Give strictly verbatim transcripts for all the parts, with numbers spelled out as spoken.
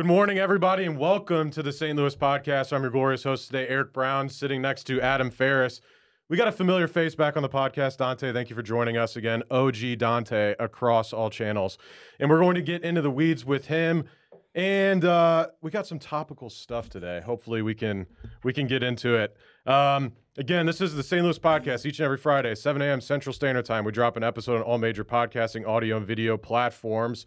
Good morning, everybody, and welcome to the Saint Louis Podcast. I'm your glorious host today, Eric Brown, sitting next to Adam Ferris. We got a familiar face back on the podcast. Dante, thank you for joining us again. O G Dante across all channels. And we're going to get into the weeds with him. And uh, we got some topical stuff today. Hopefully we can we can get into it. Um, again, this is the Saint Louis Podcast each and every Friday, seven a m Central Standard Time. We drop an episode on all major podcasting, audio, and video platforms.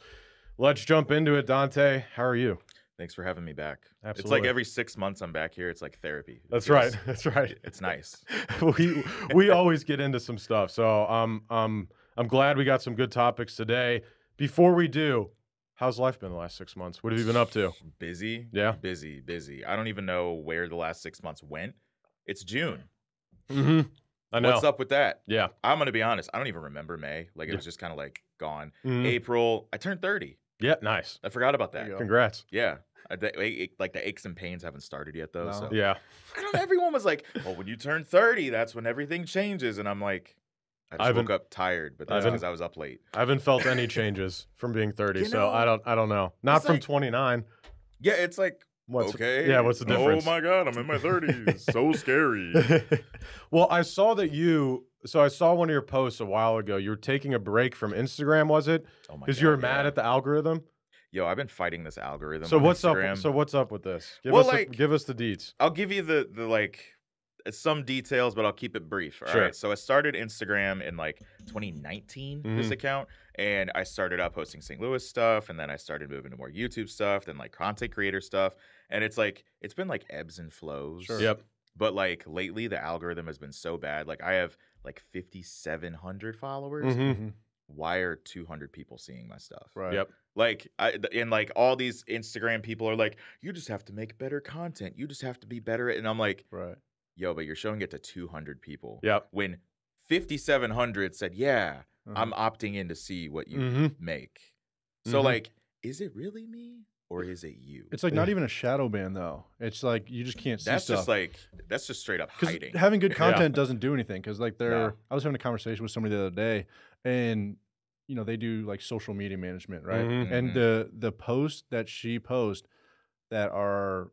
Let's jump into it. Dante, how are you? Thanks for having me back. Absolutely. It's like every six months I'm back here. It's like therapy. It That's feels, right. That's right. It's nice. we we always get into some stuff. So um, um, I'm glad we got some good topics today. Before we do, how's life been the last six months? What have you been up to? Busy. Yeah. Busy, busy. I don't even know where the last six months went. It's June. Mm-hmm. I know. What's up with that? Yeah. I'm going to be honest. I don't even remember May. Like, it yeah. was just kind of like gone. Mm-hmm. April, I turned thirty. Yeah, nice. I forgot about that. Congrats. Yeah. I, it, like, the aches and pains haven't started yet, though. No. So. Yeah. I don't know. Everyone was like, well, when you turn thirty, that's when everything changes. And I'm like, I just I've woke been, up tired, but that's because I was up late. I haven't felt any changes from being thirty, you know, so I don't I don't know. Not from like, twenty-nine. Yeah, it's like, what's, okay. Yeah, what's the difference? Oh, my God, I'm in my thirties. So scary. Well, I saw that you... So I saw one of your posts a while ago. You were taking a break from Instagram, was it? Oh my God. Because you were mad yeah. at the algorithm? Yo, I've been fighting this algorithm. So what's Instagram. up? So what's up with this? Give, well, us, like, the, give us the deets. I'll give you the the like some details, but I'll keep it brief. All sure. right. So I started Instagram in like twenty nineteen, mm-hmm. this account, and I started out posting Saint Louis stuff, and then I started moving to more YouTube stuff, then like content creator stuff, and it's like it's been like ebbs and flows. Sure. Yep. But like lately, the algorithm has been so bad. Like I have like fifty-seven hundred followers. Mm-hmm. Why are two hundred people seeing my stuff? Right. Yep. Like, I, and like all these Instagram people are like, you just have to make better content. You just have to be better at it. And I'm like, right. Yo, but you're showing it to two hundred people. Yep. When fifty-seven hundred said, yeah, mm-hmm. I'm opting in to see what you mm-hmm. make. So mm-hmm. like, is it really me? Or is it you? It's like not even a shadow ban, though. It's like you just can't see that's stuff. That's just like, that's just straight up hiding. Having good content yeah. doesn't do anything. Because like they're, no. I was having a conversation with somebody the other day, and you know, they do like social media management, right? Mm-hmm. And the the posts that she posts that are,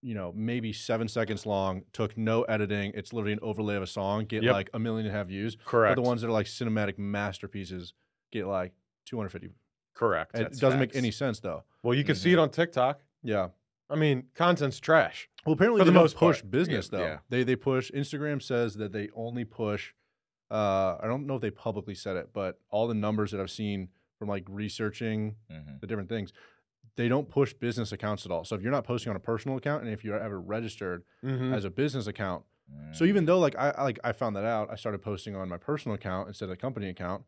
you know, maybe seven seconds long, took no editing. It's literally an overlay of a song, get yep. like a million and a half views. Correct. But the ones that are like cinematic masterpieces get like two hundred fifty. Correct. It doesn't facts. make any sense, though. Well, you can mm-hmm. see it on TikTok. Yeah. I mean, content's trash. Well, apparently for they the don't most push part. business, yeah. though. Yeah. They they push. Instagram says that they only push. Uh, I don't know if they publicly said it, but all the numbers that I've seen from like researching mm-hmm. the different things, they don't push business accounts at all. So if you're not posting on a personal account, and if you're ever registered mm-hmm. as a business account, mm-hmm. so even though like I, I like I found that out, I started posting on my personal account instead of a company account.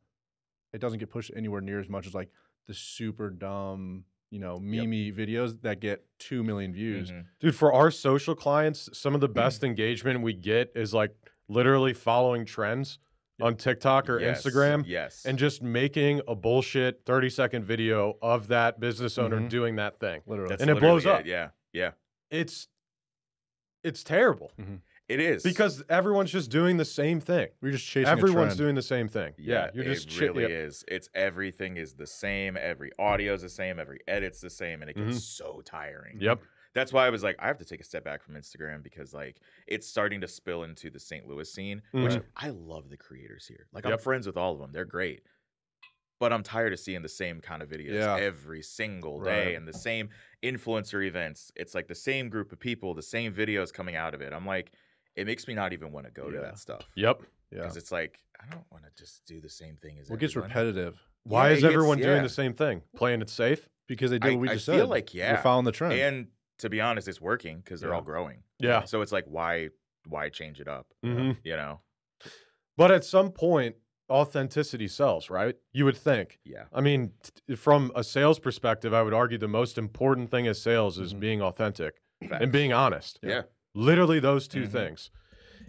It doesn't get pushed anywhere near as much as like the super dumb, you know, meme-y yep. videos that get two million views. Mm-hmm. Dude, for our social clients, some of the best mm-hmm. engagement we get is like literally following trends on TikTok or yes. Instagram. Yes. And just making a bullshit thirty-second video of that business owner mm-hmm. doing that thing. Literally. That's and it literally blows up. It. Yeah. Yeah. It's it's terrible. Mm-hmm. It is. Because everyone's just doing the same thing. We're just chasing Everyone's a trend. doing the same thing. Yeah, yeah you're just it really is. It's everything is the same. Every audio is the same. Every edit's the same. And it gets mm-hmm. so tiring. Yep. That's why I was like, I have to take a step back from Instagram because like it's starting to spill into the Saint Louis scene, mm-hmm. which I love the creators here. Like yep. I'm friends with all of them. They're great. But I'm tired of seeing the same kind of videos yeah. every single day right. and the same influencer events. It's like the same group of people, the same videos coming out of it. I'm like, it makes me not even want to go yeah. to that stuff. Yep. Yeah. Because it's like, I don't want to just do the same thing as well, everyone. It gets repetitive. Why yeah, is everyone gets, doing yeah. the same thing? Playing it safe? Because they do what we I just said. I feel like, yeah. You're following the trend. And to be honest, it's working because they're yeah. all growing. Yeah. So it's like, why why change it up? Mm-hmm. You know? But at some point, authenticity sells, right? You would think. Yeah. I mean, t from a sales perspective, I would argue the most important thing as sales is mm-hmm. being authentic Facts. and being honest. Yeah. yeah. Literally those two mm-hmm. things.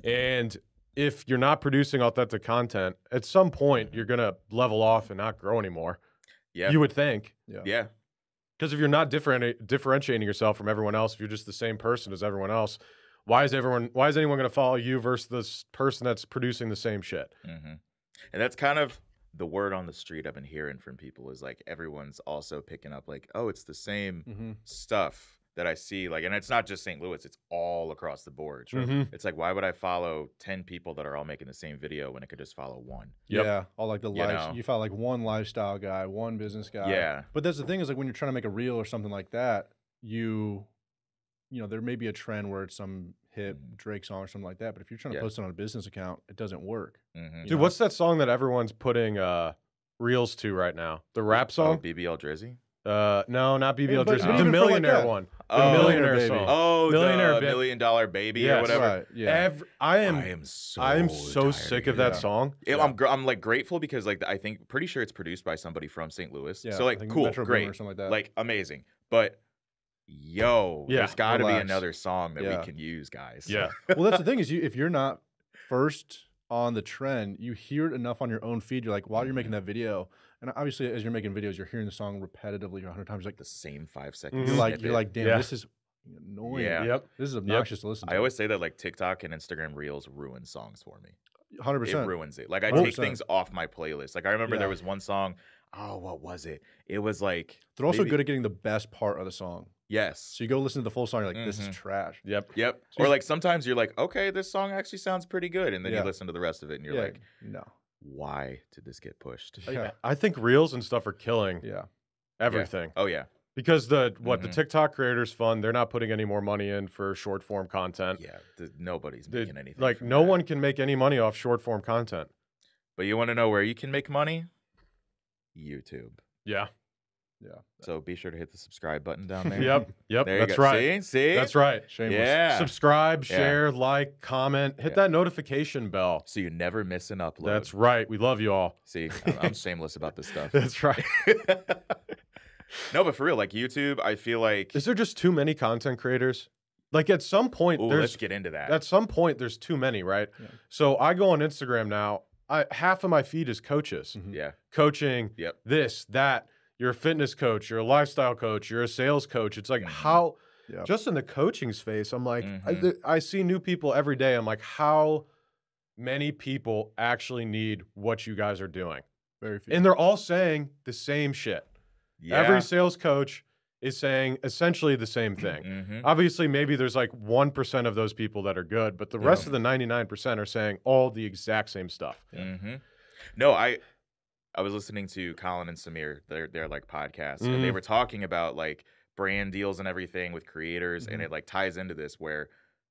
And if you're not producing authentic content, at some point you're going to level off and not grow anymore. Yeah. You would think. Yeah. Yeah. Because if you're not different, differentiating yourself from everyone else, if you're just the same person as everyone else, why is everyone why is anyone going to follow you versus this person that's producing the same shit? Mm-hmm. And that's kind of the word on the street I've been hearing from people is like everyone's also picking up like, oh, it's the same mm-hmm. stuff that I see. Like, and it's not just Saint Louis, it's all across the board. Sure? Mm-hmm. It's like, why would I follow ten people that are all making the same video when I could just follow one? Yep. Yeah. All like the you, life, you follow like one lifestyle guy, one business guy. Yeah. But that's the thing is like when you're trying to make a reel or something like that, you, you know, there may be a trend where it's some hip Drake song or something like that. But if you're trying to yeah. post it on a business account, it doesn't work. Mm-hmm. Dude, know? What's that song that everyone's putting uh, reels to right now? The rap song? Oh, B B L Drizzy? Uh, no, not B B L hey, but, Drizzy. No. The millionaire like one. The oh, millionaire baby. song. Oh, millionaire the million dollar baby yes, or whatever. Right, yeah. Every, I am. I am so. I am so sick of that yeah. song. It, yeah. I'm. I'm like grateful because like I think pretty sure it's produced by somebody from Saint Louis. Yeah, so like cool, Metro great, or something like that. Like amazing. But yo, yeah, there's got to be another song that yeah. we can use, guys. Yeah. Well, that's the thing is you if you're not first on the trend, you hear it enough on your own feed. You're like, while you're making that video. And obviously, as you're making videos, you're hearing the song repetitively a hundred times, like the same five seconds. You're like, you're like, damn, yeah. this is annoying. Yeah. Yep. This is obnoxious yep. to listen to. I always say that like TikTok and Instagram Reels ruin songs for me. one hundred percent. It ruins it. Like I take one hundred percent. Things off my playlist. Like I remember yeah. there was one song. Oh, what was it? It was like. They're also maybe... good at getting the best part of the song. Yes. So you go listen to the full song, you're like, this mm-hmm. is trash. Yep. Yep. So or like sometimes you're like, okay, this song actually sounds pretty good. And then yeah. you listen to the rest of it and you're yeah. like, no. Why did this get pushed? Yeah. I think reels and stuff are killing yeah. everything. Yeah. Oh, yeah. Because the what mm-hmm. the TikTok creators fund, they're not putting any more money in for short form content. Yeah, the, nobody's the, making anything. Like, no that. one can make any money off short form content. But you want to know where you can make money? YouTube. Yeah. Yeah. So be sure to hit the subscribe button down there. Yep. Yep. There That's go. right. See? See? That's right. Shameless. Yeah. Subscribe, share, yeah. like, comment. Hit yeah. that notification bell. So you never miss an upload. That's right. We love you all. See, I'm, I'm shameless about this stuff. That's right. No, but for real, like YouTube, I feel like... Is there just too many content creators? Like at some point... Ooh, there's, let's get into that. At some point, there's too many, right? Yeah. So I go on Instagram now. I, half of my feed is coaches. Mm-hmm. Yeah. Coaching, yep. this, that. You're a fitness coach, you're a lifestyle coach, you're a sales coach. It's like how, yep. just in the coaching space, I'm like, mm-hmm. I, I see new people every day. I'm like, how many people actually need what you guys are doing? Very few. And they're all saying the same shit. Yeah. Every sales coach is saying essentially the same thing. Mm-hmm. Obviously, maybe there's like one percent of those people that are good, but the yeah. rest of the ninety-nine percent are saying all the exact same stuff. Mm-hmm. No, I... I was listening to Colin and Samir, their, their like podcast, mm. and they were talking about like brand deals and everything with creators, mm. and it like ties into this where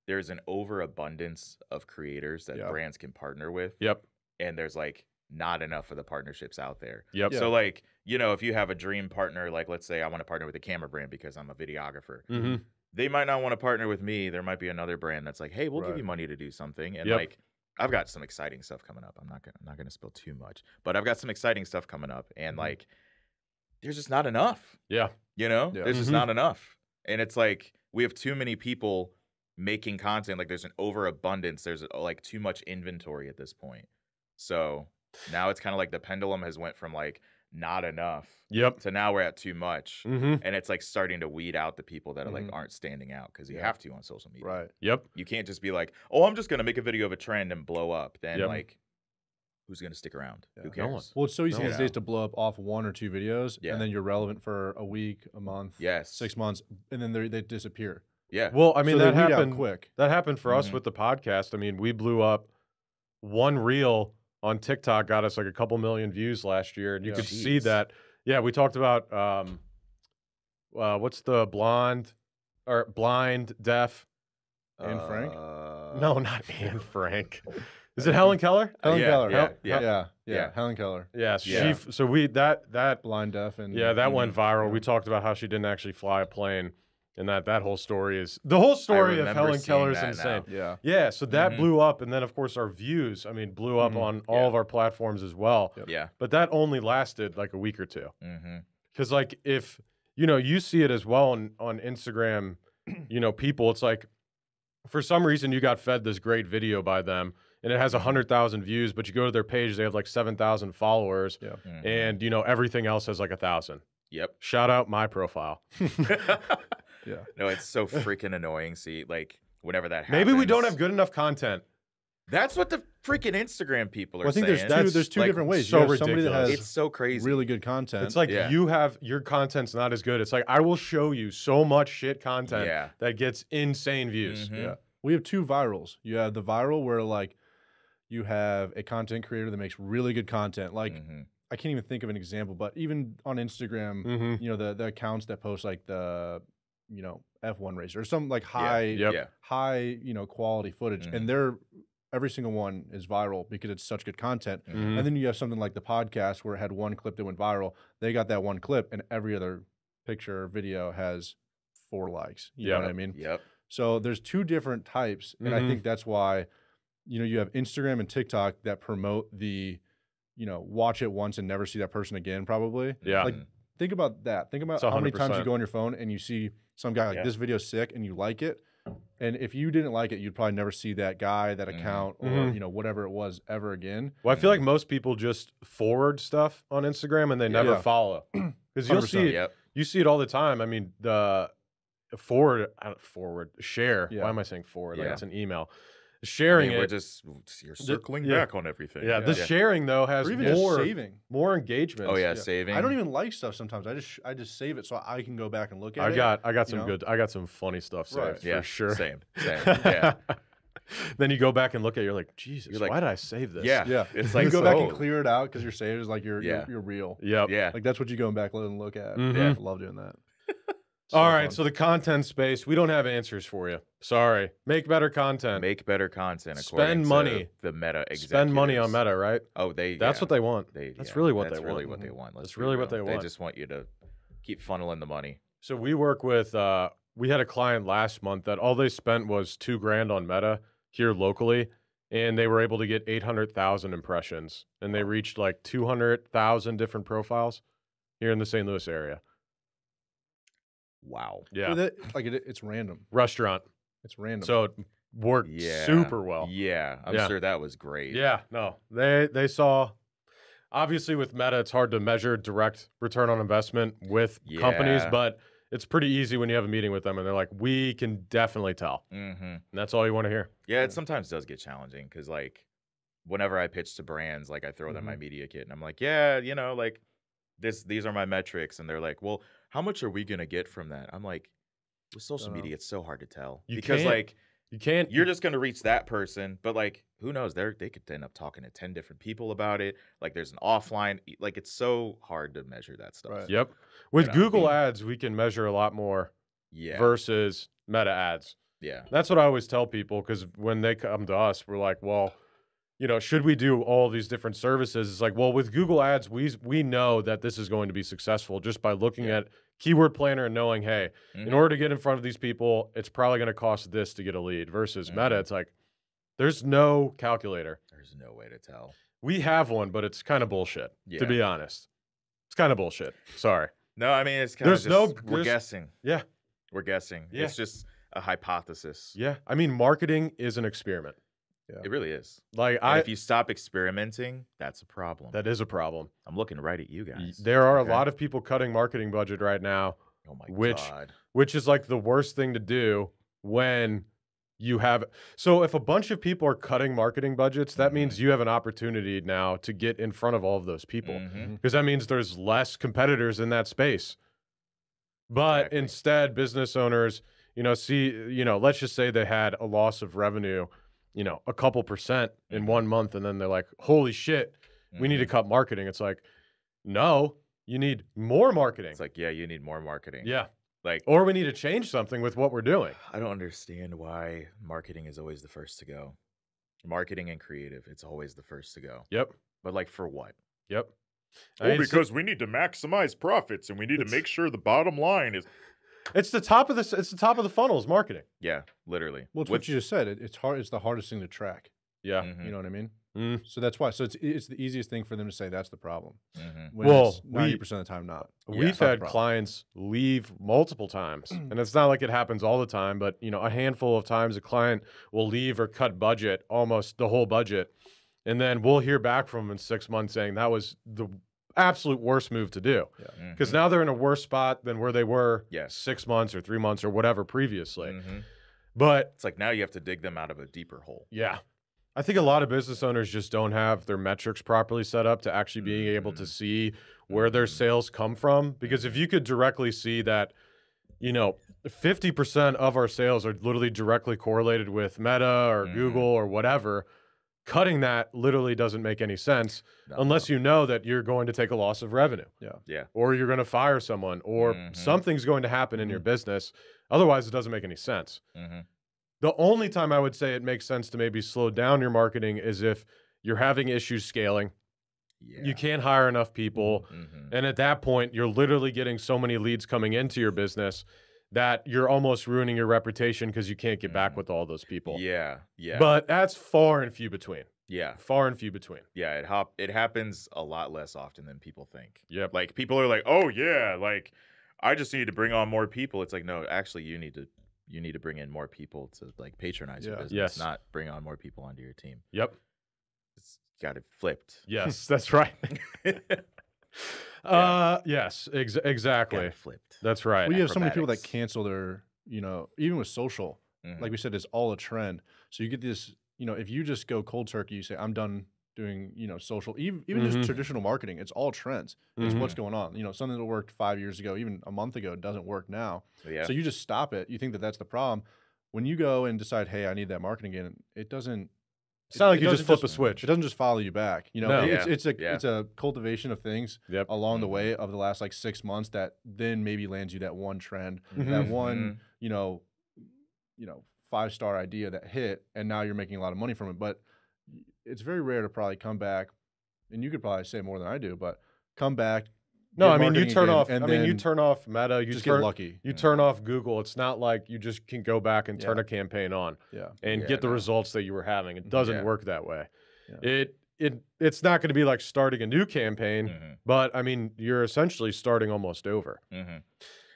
there's an overabundance of creators that yep. brands can partner with. Yep. And there's like not enough of the partnerships out there. Yep. Yeah. So like, you know, if you have a dream partner, like let's say I want to partner with a camera brand because I'm a videographer. Mm-hmm. They might not want to partner with me. There might be another brand that's like, hey, we'll right. give you money to do something. And yep. like, I've got some exciting stuff coming up. I'm not gonna I'm not gonna spill too much, but I've got some exciting stuff coming up, and like, there's just not enough. Yeah, you know, yeah. there's mm-hmm. just not enough, and it's like we have too many people making content. Like, there's an overabundance. There's like too much inventory at this point. So now it's kind of like the pendulum has went from like not enough. Yep. To now we're at too much, mm-hmm. and it's like starting to weed out the people that are mm-hmm. like aren't standing out because you yeah. have to on social media. Right. Yep. You can't just be like, oh, I'm just gonna make a video of a trend and blow up. Then yep. like, who's gonna stick around? Yeah. Who cares? No one. Well, it's so easy no these days to blow up off one or two videos, yeah. and then you're relevant for a week, a month, yes, six months, and then they they disappear. Yeah. Well, I mean so that happened quick. That happened for mm-hmm. us with the podcast. I mean, we blew up one reel. On TikTok, got us like a couple million views last year, and you yeah. could Jeez. see that. Yeah, we talked about um, uh, what's the blonde or blind, deaf, Anne uh, Frank? No, not Anne Frank. Is it Helen Keller? Helen yeah, Keller. Yeah, yeah, yeah, yeah. Helen Keller. Yeah, so, yeah. She, so we that that blind, deaf, and yeah, that mm-hmm. went viral. We talked about how she didn't actually fly a plane, and that that whole story is the whole story of Helen Keller is insane. Now. Yeah, yeah. So that mm-hmm. blew up, and then of course our views. I mean, blew up mm-hmm. on all yeah. of our platforms as well. Yep. Yeah. But that only lasted like a week or two, because mm-hmm. like if you know you see it as well on on Instagram, you know people. It's like for some reason you got fed this great video by them, and it has a hundred thousand views. But you go to their page, they have like seven thousand followers, yeah. mm-hmm. and you know everything else has like a thousand. Yep. Shout out my profile. Yeah. No, it's so freaking annoying. See, like, whenever that happens. Maybe we don't have good enough content. That's what the freaking Instagram people are well, I think saying. There's, that's, there's two like, different ways. So you have somebody ridiculous. That has it's so crazy. Really good content. It's like yeah. you have your content's not as good. It's like I will show you so much shit content yeah. that gets insane views. Mm-hmm. Yeah, we have two virals. You have the viral where like you have a content creator that makes really good content. Like mm-hmm. I can't even think of an example, but even on Instagram, mm-hmm. you know the the accounts that post like the you know F one racer or some like high yeah. Yep. high you know quality footage, mm-hmm. and they're every single one is viral because it's such good content. Mm-hmm. And then you have something like the podcast where it had one clip that went viral. They got that one clip and every other picture or video has four likes. You yep. know what I mean? Yep. So there's two different types. And mm-hmm. I think that's why, you know, you have Instagram and TikTok that promote the, you know, watch it once and never see that person again probably. Yeah. Like think about that. Think about how many times you go on your phone and you see some guy like yeah. this video's sick and you like it. And if you didn't like it, you'd probably never see that guy, that account, or mm-hmm. you know whatever it was ever again. Well, I feel like most people just forward stuff on Instagram and they never yeah. follow because you'll see it, yep. you see it all the time. I mean, the forward, I don't, forward share. Yeah. Why am I saying forward? Yeah. Like it's an email. Sharing I mean, it, we're just you're circling the, yeah. back on everything. Yeah, yeah. the yeah. sharing though has or even more just saving, more engagement. Oh yeah, yeah, saving. I don't even like stuff sometimes. I just I just save it so I can go back and look at I it. I got I got some know? good. I got some funny stuff saved right. yeah. for sure. Same, same. Yeah. Then you go back and look at it, you're like, Jesus, you're like, why did I save this? Yeah, yeah. It's like you go so back old. and clear it out because your saved is like your yeah. your, your real. Yeah, yeah. Like that's what you go back and look at. Mm-hmm. Yeah, I love doing that. So all right, fun. So the content space, we don't have answers for you. Sorry. Make better content. Make better content. Spend money. To the Meta executives. Spend money on Meta, right? Oh, they. That's yeah. what they want. They, that's yeah. really what that's they really want. That's really what they want. Let's that's really real. what they want. They just want you to keep funneling the money. So we work with. Uh, we had a client last month that all they spent was two grand on Meta here locally, and they were able to get eight hundred thousand impressions, and they reached like two hundred thousand different profiles here in the Saint Louis area. Wow. Yeah. It, like it, it's random. Restaurant. It's random. So it worked yeah. super well. Yeah. I'm yeah. sure that was great. Yeah. No. They they saw, obviously with Meta, it's hard to measure direct return on investment with yeah. companies, but it's pretty easy when you have a meeting with them and they're like, we can definitely tell. Mm-hmm. And that's all you want to hear. Yeah. It sometimes does get challenging because like whenever I pitch to brands, like I throw them mm-hmm. my media kit and I'm like, yeah, you know, like this, these are my metrics. And they're like, well, how much are we going to get from that? I'm like, with social uh, media, it's so hard to tell. You because, can't, like, you can't. You're just going to reach that person. But, like, who knows? They they could end up talking to ten different people about it. Like, there's an offline. Like, it's so hard to measure that stuff. Right. Yep. With and Google I mean, Ads, we can measure a lot more yeah. versus Meta Ads. Yeah. That's what I always tell people because when they come to us, we're like, well, you know, should we do all these different services? It's like, well, with Google Ads, we we know that this is going to be successful just by looking yeah. at keyword planner and knowing, hey, mm-hmm. in order to get in front of these people, it's probably going to cost this to get a lead versus mm-hmm. Meta. It's like, there's no calculator. There's no way to tell. We have one, but it's kind of bullshit, yeah. to be honest. It's kind of bullshit. Sorry. No, I mean, it's kind there's of just, no, we're guessing. Yeah. We're guessing. Yeah. It's just a hypothesis. Yeah. I mean, marketing is an experiment. Yeah. It really is. Like, I, if you stop experimenting, that's a problem. That is a problem. I'm looking right at you guys. There are okay. a lot of people cutting marketing budget right now. Oh my which, God. Which is like the worst thing to do when you have. So if a bunch of people are cutting marketing budgets, that mm-hmm. means you have an opportunity now to get in front of all of those people. Because mm-hmm. that means there's less competitors in that space. But exactly. instead, business owners, you know, see, you know, let's just say they had a loss of revenue, you know, a couple percent in one month. And then they're like, holy shit, we mm-hmm. need to cut marketing. It's like, no, you need more marketing. It's like, yeah, you need more marketing. Yeah. Like, or we need to change something with what we're doing. I don't understand why marketing is always the first to go. Marketing and creative, it's always the first to go. Yep. But like for what? Yep. Well, because we need to maximize profits and we need to make sure the bottom line is... It's the top of the it's the top of the funnel is marketing. Yeah, literally. Well, it's Which, what you just said. It, it's hard. It's the hardest thing to track. Yeah, mm-hmm. you know what I mean. Mm. So that's why. So it's it's the easiest thing for them to say that's the problem. Mm-hmm. When well, ninety percent of the time, not. We've yeah, had clients leave multiple times, and it's not like it happens all the time. But you know, a handful of times a client will leave or cut budget, almost the whole budget, and then we'll hear back from them in six months saying that was the absolute worst move to do because yeah. mm-hmm. now they're in a worse spot than where they were yes. six months or three months or whatever previously. Mm-hmm. But it's like now you have to dig them out of a deeper hole. Yeah. I think a lot of business owners just don't have their metrics properly set up to actually being able to see where their sales come from. Because if you could directly see that, you know, fifty percent of our sales are literally directly correlated with Meta or mm. Google or whatever, cutting that literally doesn't make any sense no, unless no. you know that you're going to take a loss of revenue. Yeah. Yeah. Or you're going to fire someone or mm-hmm. something's going to happen in mm-hmm. your business. Otherwise, it doesn't make any sense. Mm-hmm. The only time I would say it makes sense to maybe slow down your marketing is if you're having issues scaling. Yeah. You can't hire enough people. Mm-hmm. And at that point, you're literally getting so many leads coming into your business that you're almost ruining your reputation because you can't get mm-hmm. back with all those people. Yeah, yeah. But that's far and few between. Yeah. Far and few between. Yeah, it hop it happens a lot less often than people think. Yeah. Like, people are like, oh, yeah, like, I just need to bring on more people. It's like, no, actually, you need to. You need to bring in more people to like patronize yeah. your business, yes. not bring on more people onto your team. Yep. It's got it flipped. Yes, that's right. yeah. Uh, yes, ex exactly. Got it flipped. That's right. We have so many people that cancel their, you know, even with social, mm-hmm. like we said, it's all a trend. So you get this, you know, if you just go cold turkey, you say, I'm done doing, you know, social, even, even mm-hmm. just traditional marketing, it's all trends. It's mm-hmm. what's going on. You know, something that worked five years ago, even a month ago, doesn't work now. Yeah. So you just stop it. You think that that's the problem. When you go and decide, hey, I need that marketing again, it doesn't. It's not it, like it you just flip just, a switch. It doesn't just follow you back. You know, no. it's, yeah. it's, a, yeah. it's a cultivation of things yep. along mm-hmm. the way of the last like six months that then maybe lands you that one trend, mm-hmm. that one, mm-hmm. you know, you know, five-star idea that hit, and now you're making a lot of money from it. But it's very rare to probably come back, and you could probably say more than I do, but come back. No, I mean, you turn off, I mean, you turn off Meta, you just get lucky. You turn off Google. It's not like you just can go back and turn a campaign on and get the results that you were having. It doesn't work that way. It, it, it's not going to be like starting a new campaign, but I mean, you're essentially starting almost over. Mm-hmm.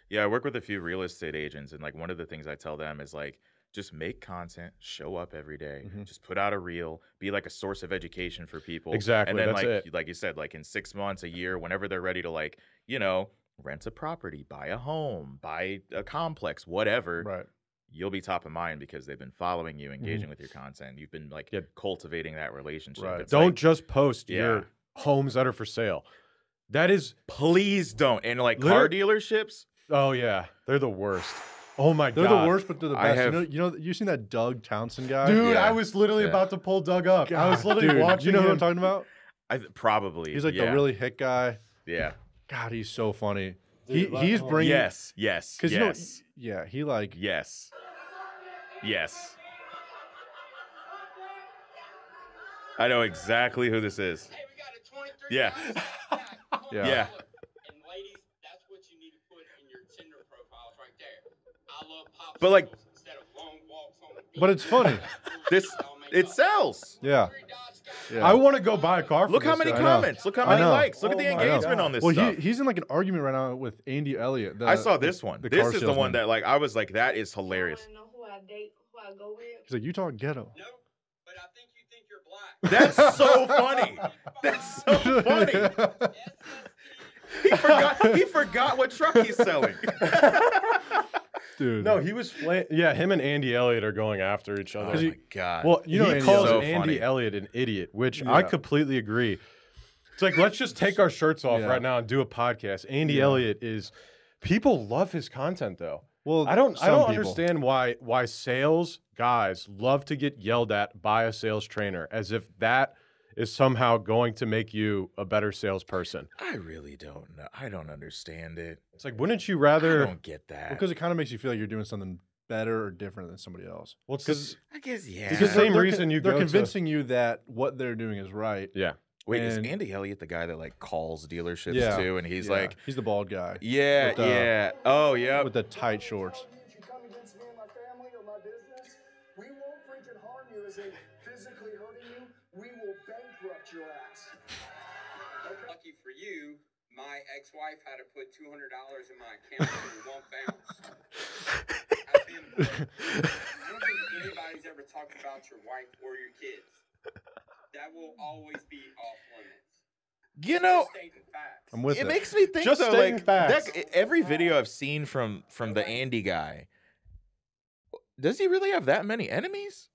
Yeah. I work with a few real estate agents, and like, one of the things I tell them is like, just make content, show up every day, mm-hmm. just put out a reel, be like a source of education for people. Exactly. And then that's like, it. like you said, like in six months, a year, whenever they're ready to like, you know, rent a property, buy a home, buy a complex, whatever, right. you'll be top of mind because they've been following you, engaging mm-hmm. with your content. You've been like yeah. cultivating that relationship. Right. Don't like, just post yeah. your homes that are for sale. That is, please don't. And like car dealerships. Oh yeah. They're the worst. Oh my they're God. They're the worst, but they're the best. Have... You know, you know, you've seen that Doug Townsend guy? Dude, yeah. I was literally yeah. about to pull Doug up. God, I was literally dude, watching. You know him. Who I'm talking about? I probably. He's like yeah. the really hit guy. Yeah. God, he's so funny. Dude, he like, he's bringing. Yes, yes, yes. You know, yeah, he like. Yes. Yes. I know exactly who this is. Hey, we got a twenty-three yeah. yeah. Yeah. But like, but it's funny. This it sells. Yeah. yeah. I want to go buy a car. For Look this how many guy. comments. Look how many likes. Look oh at the engagement on this. Well, stuff. He, he's in like an argument right now with Andy Elliott. The, I saw this one. The, the this is salesman. the one that like I was like that is hilarious. You know who I date, who I go with. He's like, you talk ghetto. No, but I think you think you're black. That's so funny. That's so funny. He forgot. He forgot what truck he's selling. Dude. No, he was – yeah, him and Andy Elliott are going after each other. Oh, he, my God. Well, you know, he Andy calls so Andy Elliott an idiot, which yeah. I completely agree. It's like, let's just take our shirts off yeah. right now and do a podcast. Andy yeah. Elliott is – people love his content, though. Well, I don't, I don't understand why, why sales guys love to get yelled at by a sales trainer as if that is somehow going to make you a better salesperson. I really don't know. I don't understand it. It's like, wouldn't you rather? I don't get that. Because it kind of makes you feel like you're doing something better or different than somebody else. Well, it's because I guess yeah. It's the same reason you go they're convincing to... you that what they're doing is right. Yeah. Wait, and... is Andy Elliott the guy that like calls dealerships yeah. too? And he's yeah. like, he's the bald guy. Yeah, with, uh, yeah. Oh yeah. With the tight shorts. You come against me and my family or my business, we won't freaking harm you as in physically hurting you. We will bankrupt your ass. Okay. Lucky for you. My ex-wife had to put two hundred dollars in my account and it won't bounce. I've been broke. I don't think anybody's ever talked about your wife or your kids. That will always be off limits. You know, I'm with it. It makes me think just though, like that, every video I've seen from from the Andy guy, does he really have that many enemies?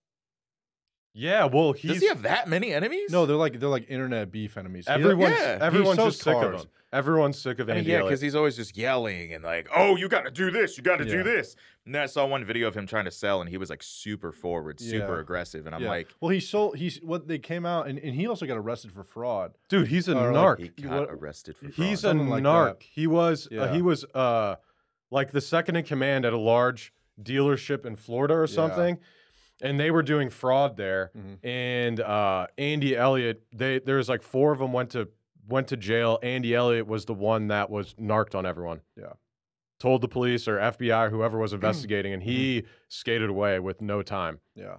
Yeah, well, he's... Does he have that many enemies? No, they're like they're like internet beef enemies. Everyone's, yeah. everyone's so just sick of him. Everyone's sick of Andy Elliott. Yeah, because he's always just yelling and like, oh, you got to do this, you got to yeah. do this. And then I saw one video of him trying to sell, and he was like super forward, yeah. super aggressive, and I'm yeah. like... Well, he sold... He's, what they came out, and, and he also got arrested for fraud. Dude, he's a or narc. Like he got what, arrested for fraud. He's a Something narc. Like he was, yeah. uh, he was uh, like the second in command at a large dealership in Florida or something. Yeah. And they were doing fraud there, mm-hmm. and uh, Andy Elliott. They there was like four of them went to went to jail. Andy Elliott was the one that was narked on everyone. Yeah, told the police or F B I or whoever was investigating, and he mm-hmm. skated away with no time. Yeah,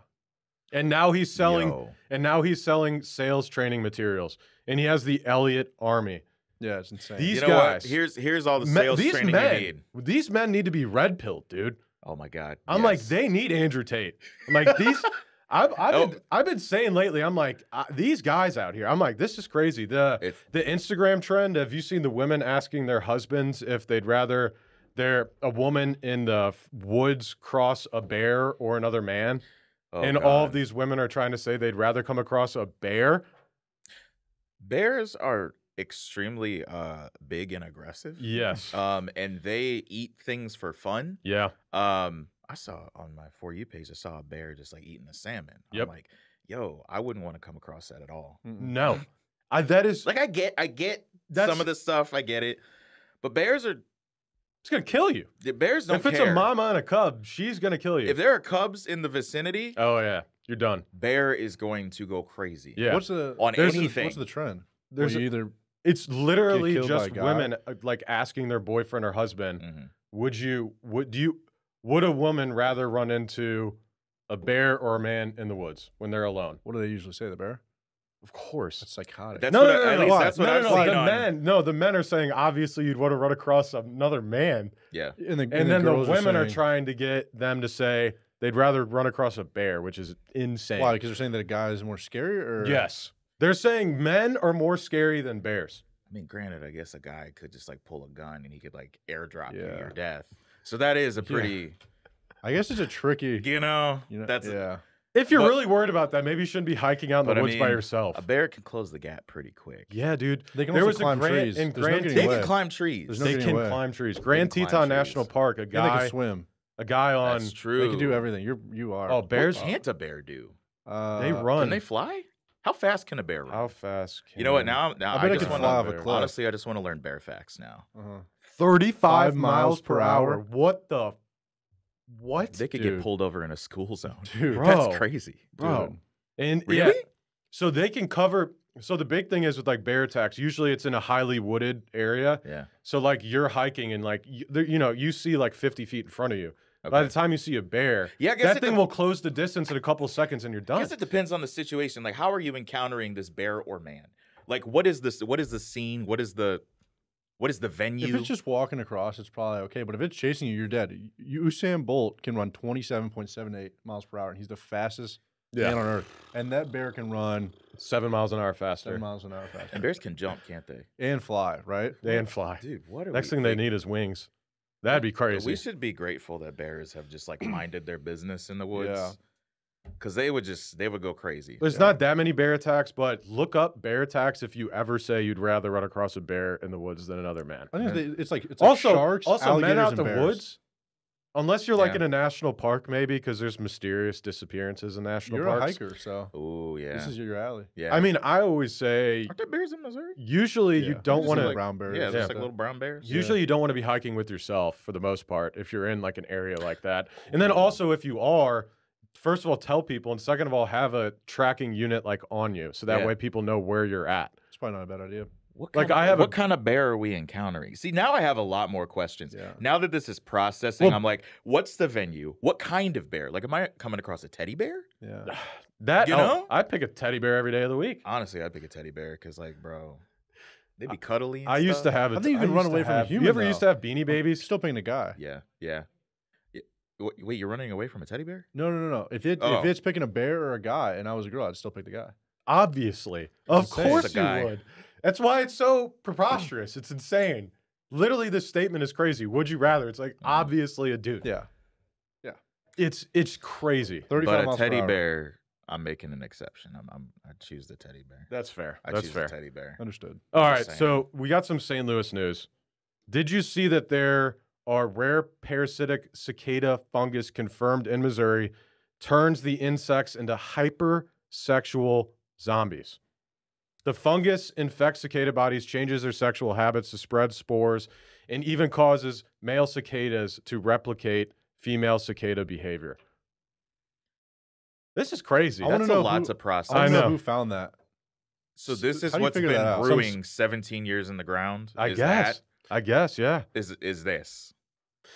and now he's selling. Yo. And now he's selling sales training materials, and he has the Elliott Army. Yeah, it's insane. These you know guys. What? Here's here's all the sales men, training men, you need. These men need to be red pilled, dude. Oh my God! I'm yes. like, they need Andrew Tate. I'm like these, I've I've, oh. been, I've been saying lately. I'm like I, these guys out here. I'm like, this is crazy. The it's, the Instagram trend. Have you seen the women asking their husbands if they'd rather they're a woman in the woods cross a bear or another man? Oh and God. All of these women are trying to say they'd rather come across a bear. Bears are extremely uh big and aggressive, yes um and they eat things for fun. yeah um I saw on my For You page, I saw a bear just like eating a salmon. Yep. I'm like, yo, I wouldn't want to come across that at all. No. I that is like, I get I get some of the stuff, I get it, but bears are it's gonna kill you. The bears don't care. If it's a mama and a cub, she's gonna kill you. If there are cubs in the vicinity, oh yeah, you're done. Bear is going to go crazy. Yeah, what's the on anything a, what's the trend? There's well, either It's literally just women like asking their boyfriend or husband, mm-hmm. would you, would you, would a woman rather run into a bear or a man in the woods when they're alone? What do they usually say? The bear? Of course. That's psychotic. That's no, what no, I, no, at least no, that's no, what no, I've no, the men, no, the men are saying, obviously you'd want to run across another man. Yeah. And, the, and, and then the, the women are, saying, are trying to get them to say they'd rather run across a bear, which is insane. Why? Because they're saying that a guy is more scary or? Yes. They're saying men are more scary than bears. I mean, granted, I guess a guy could just like pull a gun and he could like airdrop yeah. you to your death. So that is a pretty. Yeah. I guess it's a tricky. You know, you know that's yeah. A, if you're but, really worried about that, maybe you shouldn't be hiking out in the woods I mean, by yourself. A bear can close the gap pretty quick. Yeah, dude. They can there was climb a Gran, trees. In Gran, no they away. Can climb trees. There's no they can away. Climb trees. Gran Teton National Park. A guy and they can swim. A guy on. That's true. They can do everything. You're you are. Oh, bears what can't a bear do? Uh, they run. Can they fly? How fast can a bear run? How fast can you know what? Now, now I, I, I just want to honestly, I just want to learn bear facts now. Uh-huh. thirty-five miles per hour. What the? What? They could dude. Get pulled over in a school zone. Dude, bro, that's crazy, bro. Dude. And really? Yeah, so they can cover. So the big thing is with like bear attacks. Usually, it's in a highly wooded area. Yeah. So like you're hiking and like you, you know you see like fifty feet in front of you. Okay. By the time you see a bear, yeah, I guess that thing will close the distance in a couple of seconds and you're done. I guess it depends on the situation. Like, how are you encountering this bear or man? Like, what is this? What is the scene? What is the what is the venue? If it's just walking across, it's probably okay. But if it's chasing you, you're dead. Usain Bolt can run twenty-seven point seven eight miles per hour, and he's the fastest yeah. man on earth. And that bear can run seven miles an hour faster. Seven miles an hour faster. And bears can jump, can't they? And fly, right? They and fly. Dude, what are Next we thing thinking? They need is wings. That'd be crazy. We should be grateful that bears have just like minded their business in the woods. Yeah. Cause they would just, they would go crazy. There's yeah. not that many bear attacks, but look up bear attacks if you ever say you'd rather run across a bear in the woods than another man. I think yeah. it's like, it's like also, sharks, also men out the bears. Woods, unless you're like yeah. in a national park maybe, cause there's mysterious disappearances in national you're parks. You're a hiker, so. Oh, yeah. This is your alley. Yeah. I mean, I always say. Aren't there bears in Missouri? Usually yeah. you don't want to. Like, brown bears. Yeah, there's yeah. like little brown bears. Usually yeah. you don't want to be hiking with yourself for the most part if you're in like an area like that. And then also if you are, first of all, tell people. And second of all, have a tracking unit like on you. So that yeah. way people know where you're at. It's probably not a bad idea. What kind, like of, I have what a, kind of bear are we encountering? See, now I have a lot more questions. Yeah. Now that this is processing, well, I'm like, what's the venue? What kind of bear? Like, am I coming across a teddy bear? Yeah. That, you know? I'd pick a teddy bear every day of the week. Honestly, I'd pick a teddy bear because, like, bro, they'd be cuddly and I stuff. Used to have a I think you can run away from a human. You ever though. Used to have Beanie Babies? I'm still picking a guy. Yeah, yeah. Wait, you're running away from a teddy bear? No, no, no, no. If, it, oh. if it's picking a bear or a guy and I was a girl, I'd still pick the guy. Obviously. Of course you would. That's why it's so preposterous. It's insane. Literally, this statement is crazy. Would you rather? It's like obviously a dude. Yeah, yeah. It's it's crazy. But a teddy bear, I'm making an exception. I'm, I'm I choose the teddy bear. That's fair. I That's choose fair. the teddy bear. Understood. All I'm right. So we got some Saint Louis news. Did you see that there are rare parasitic cicada fungus confirmed in Missouri? Turns the insects into hypersexual zombies. The fungus infects cicada bodies, changes their sexual habits to spread spores, and even causes male cicadas to replicate female cicada behavior. This is crazy. I want to know lots who, of process. I, I know. know who found that. So this is what's been brewing seventeen years in the ground. I is guess. That, I guess. Yeah. Is is this?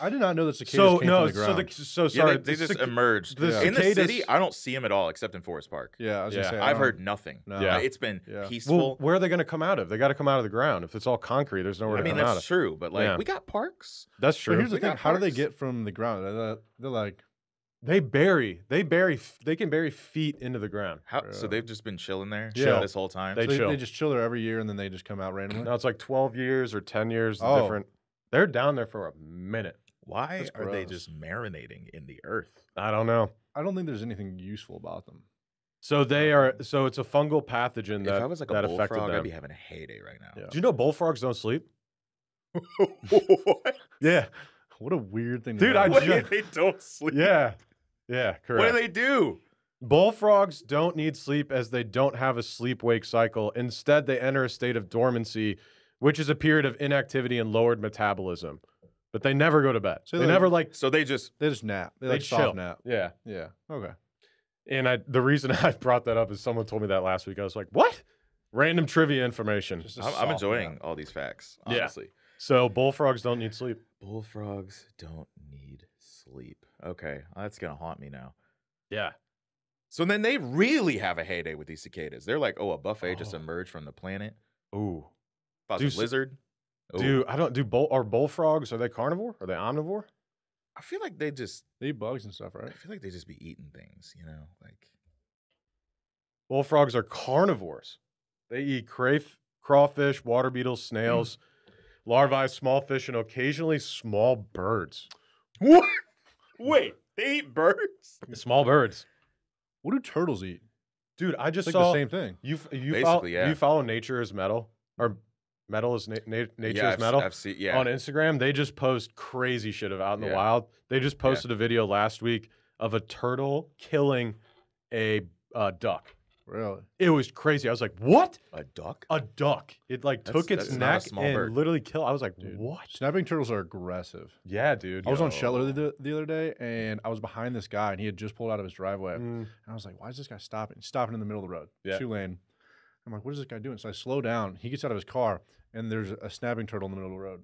I did not know that cicadas so, came no, from the ground. So, the, so sorry. Yeah, they, they the just emerged. The yeah. In the city, I don't see them at all except in Forest Park. Yeah, I was yeah. Gonna say, I've heard nothing. No. Yeah. It's been yeah. peaceful. Well, where are they going to come out of? They got to come out of the ground. If it's all concrete, there's nowhere I to mean, come out of. I mean, that's true, but like, yeah. we got parks. That's true. But here's we the thing. How do they get from the ground? They're, they're like... They bury, they bury, they can bury feet into the ground. How, yeah. So they've just been chilling there yeah. chill this whole time? They, so they, chill. they just chill there every year and then they just come out randomly? No, it's like twelve years or ten years oh. different. They're down there for a minute. Why That's are gross. they just marinating in the earth? I don't know. I don't think there's anything useful about them. So they are, so it's a fungal pathogen that affected them. If I was like a bullfrog, I'd be having a heyday right now. Yeah. Do you know bullfrogs don't sleep? What? Yeah. What a weird thing. Dude, I just, they don't sleep. Yeah. Yeah, correct. What do they do? Bullfrogs don't need sleep as they don't have a sleep-wake cycle. Instead, they enter a state of dormancy, which is a period of inactivity and lowered metabolism. But they never go to bed. So they, they never like. So they just they just nap. They, they like chill. Soft nap. Yeah, yeah. Okay. And I, the reason I brought that up is someone told me that last week. I was like, what? Random trivia information. I'm, I'm enjoying nap. all these facts. Honestly. Yeah. So bullfrogs don't need sleep. Bullfrogs don't need sleep. Okay, well, that's gonna haunt me now. Yeah. So then they really have a heyday with these cicadas. They're like, oh, a buffet oh. just emerged from the planet. Ooh. Possibly lizard. Ooh. Do I don't do bull are bullfrogs? Are they carnivore? Are they omnivore? I feel like they just they eat bugs and stuff, right? I feel like they just be eating things, you know, like. Bullfrogs are carnivores. They eat crayf crawfish, water beetles, snails, mm. larvae, small fish, and occasionally small birds. What? Wait, they eat birds? Small birds. What do turtles eat? Dude, I just it's like saw the same thing. You you follow, yeah. you follow Nature is Metal or Metal is na na Nature yeah, is I've, Metal I've seen, yeah. on Instagram. They just post crazy shit of out in yeah. the wild. They just posted yeah. a video last week of a turtle killing a uh, duck. Really? It was crazy. I was like, "What? A duck? A duck? It like that's, took its neck and bird. literally killed." I was like, dude, "What? Snapping turtles are aggressive." Yeah, dude. I Yo. was on Sheller the, the other day, and I was behind this guy, and he had just pulled out of his driveway, mm. and I was like, "Why is this guy stopping? He's stopping in the middle of the road, yeah. two lane." I'm like, "What is this guy doing?" So I slow down. He gets out of his car, and there's a snapping turtle in the middle of the road.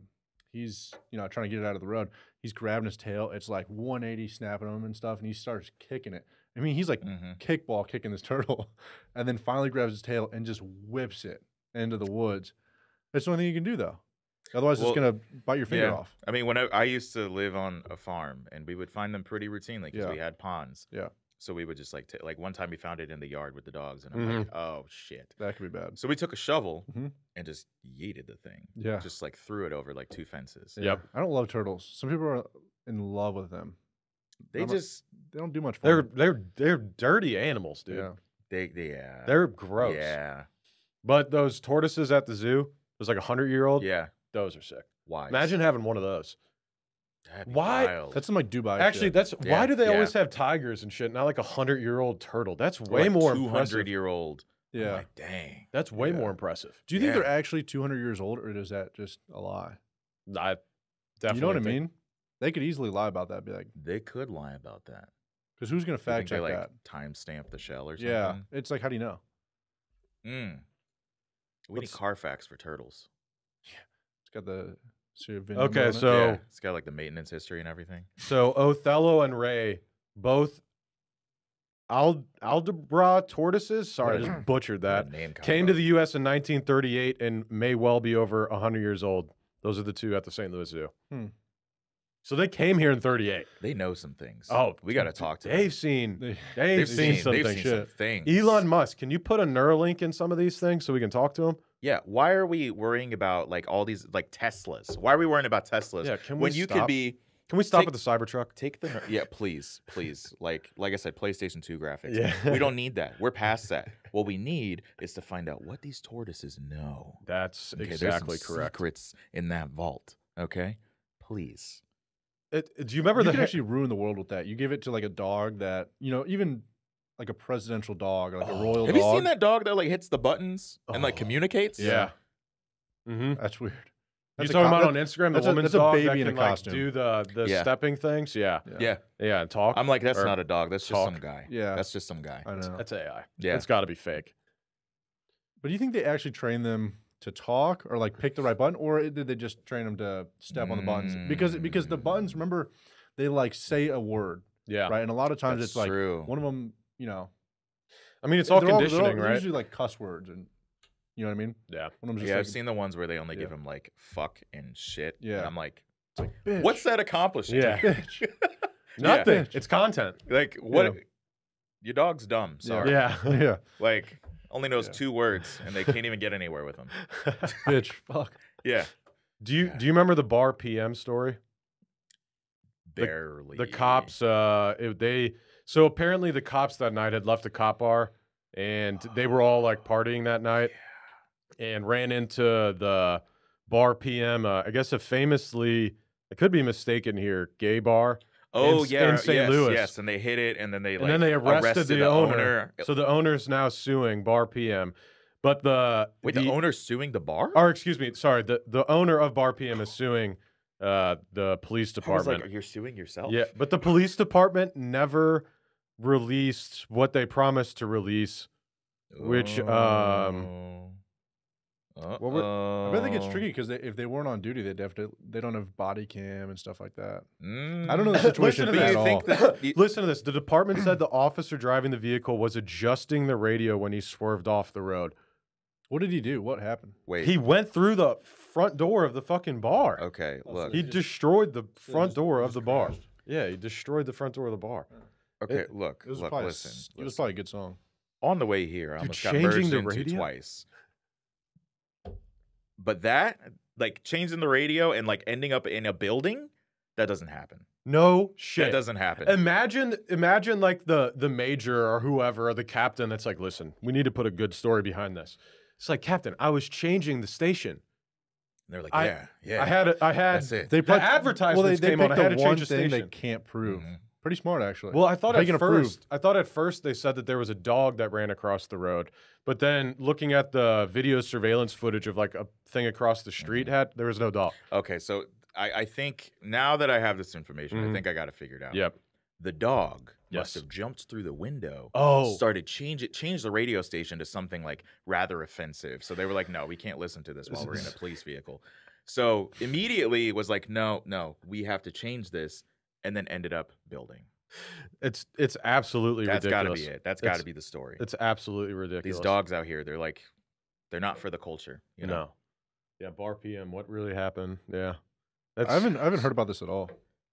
He's, you know, trying to get it out of the road. He's grabbing his tail. It's like one eighty snapping him and stuff, and he starts kicking it. I mean, he's like mm-hmm. kickball kicking this turtle, and then finally grabs his tail and just whips it into the woods. That's the only thing you can do, though. Otherwise, well, it's going to bite your finger yeah. off. I mean, when I, I used to live on a farm, and we would find them pretty routinely because yeah. we had ponds. Yeah. So we would just like, t like one time we found it in the yard with the dogs, and I'm mm-hmm. like, oh, shit. That could be bad. So we took a shovel mm-hmm. and just yeeted the thing. Yeah. Just like threw it over like two fences. Yeah. Yep. I don't love turtles. Some people are in love with them. They I'm just a, they don't do much for them. They're they're dirty animals, dude. Yeah. They yeah. They're gross. Yeah. But those tortoises at the zoo, there's like a hundred year old. Yeah. Those are sick. Why? Imagine having one of those. That'd why? Be wild. That's some like Dubai. Actually, shit. that's yeah. why do they yeah. always have tigers and shit? Not like a hundred year old turtle. That's way like more two hundred year old. Yeah. I'm like, dang. That's way yeah. more impressive. Do you yeah. think they're actually two hundred years old, or is that just a lie? I definitely. You know what I mean? They could easily lie about that. Be like, they could lie about that. Because who's gonna fact check like, that? Time stamp the shell or something. Yeah, it's like, how do you know? Mm. We Let's... need Carfax for turtles. Yeah, it's got the okay, so it. Yeah. it's got like the maintenance history and everything. So Othello and Ray, both Ald Aldabra tortoises. Sorry, I just butchered that. Name came to the U S in nineteen thirty-eight and may well be over one hundred years old. Those are the two at the Saint Louis Zoo. Hmm. So they came here in thirty-eight. They know some things. Oh, we got to talk to them. They've seen, they've, they've seen, seen some, they've things. Seen some things. Elon Musk, can you put a Neuralink in some of these things so we can talk to them? Yeah. Why are we worrying about like all these like Teslas? Why are we worrying about Teslas? Yeah, can we when stop? you could be Can we stop take, at the Cybertruck? Take the yeah, please, please. Like, like I said, PlayStation two graphics. Yeah. We don't need that. We're past that. What we need is to find out what these tortoises know. That's okay, exactly there's some correct. Secrets in that vault. Okay, please. It, it, do you remember you that? You actually ruined the world with that. You give it to like a dog that you know, even like a presidential dog, or like oh. a royal. Have dog. Have you seen that dog that like hits the buttons oh. and like communicates? Yeah. Mm-hmm. That's weird. That's you talking about on Instagram the woman's dog that can like do the, the yeah. stepping things? Yeah. Yeah. Yeah. Yeah. And talk. I'm like, that's or not a dog. That's talk. just some guy. Yeah. That's just some guy. I know. That's A I. Yeah. It's got to be fake. But do you think they actually train them to talk or like pick the right button? Or did they just train them to step mm. on the buttons? Because because the buttons, remember, they like say a word. Yeah. Right? And a lot of times that's it's like true. one of them, you know. I mean, it's all conditioning, all, all, right? Usually like cuss words and. You know what I mean? Yeah. When I'm just yeah, like, I've seen the ones where they only yeah. give him like fuck and shit. Yeah. And I'm like, like what's that accomplishing? Yeah. Nothing. Yeah. It's content. Like what? Yeah. Your dog's dumb. Sorry. Yeah. Yeah. Like only knows yeah. two words and they can't even get anywhere with him. Bitch. Fuck. Yeah. Do you yeah. do you remember the Bar P M story? Barely. The, the cops. Uh, it, they so apparently the cops that night had left the cop bar and oh. they were all like partying that night. Yeah. And ran into the Bar P M, uh, I guess a famously, I could be mistaken here, gay bar. Oh, in, yeah. In Saint Yes, Louis. Yes, and they hit it, and then they, and like, then they arrested, arrested the, the owner. owner. So the owner's now suing Bar P M. But the... Wait, the, the owner's suing the bar? Or, excuse me, sorry, the, the owner of Bar P M is suing uh, the police department. I was like, you're suing yourself? Yeah, but the police department never released what they promised to release, which... Oh. Um, Uh-oh. Well, we're, I bet think it's tricky because they, if they weren't on duty, they definitely they don't have body cam and stuff like that. Mm. I don't know the situation Listen to at all. That Listen to this. The department said the officer driving the vehicle was adjusting the radio when he swerved off the road. What did he do? What happened? Wait, he went through the front door of the fucking bar. Okay, look, he destroyed the front just, door of the bar. Crashed. Yeah, he destroyed the front door of the bar. Okay, it, look, it was look, probably, listen, listen. It was probably a good song. On the way here, I almost got merged the into radio? twice. But that, like, changing the radio and, like, ending up in a building, that doesn't happen. No shit. That doesn't happen. Imagine, imagine like, the, the major or whoever or the captain that's like, listen, we need to put a good story behind this. It's like, Captain, I was changing the station. And they're like, I, yeah, yeah. I had, I had, that's it. They put, the advertisements well, they, they came on, I had to change the station. They can't prove. Mm-hmm. Pretty smart, actually. Well, I thought, at first, prove? I thought at first they said that there was a dog that ran across the road. But then looking at the video surveillance footage of like a thing across the street, mm-hmm. had, there was no dog. Okay, so I, I think now that I have this information, mm-hmm. I think I got it figured out. Yep. The dog yes. must have jumped through the window. Oh. Started change it, changed the radio station to something like rather offensive. So they were like, no, we can't listen to this while we're in a police vehicle. So immediately it was like, no, no, we have to change this. And then ended up building. It's it's absolutely That's ridiculous. That's got to be it. That's got to be the story. It's absolutely ridiculous. These dogs out here, they're like, they're not for the culture. You know? No. Yeah, Bar P M. What really happened? Yeah. That's... I haven't I haven't heard about this at all.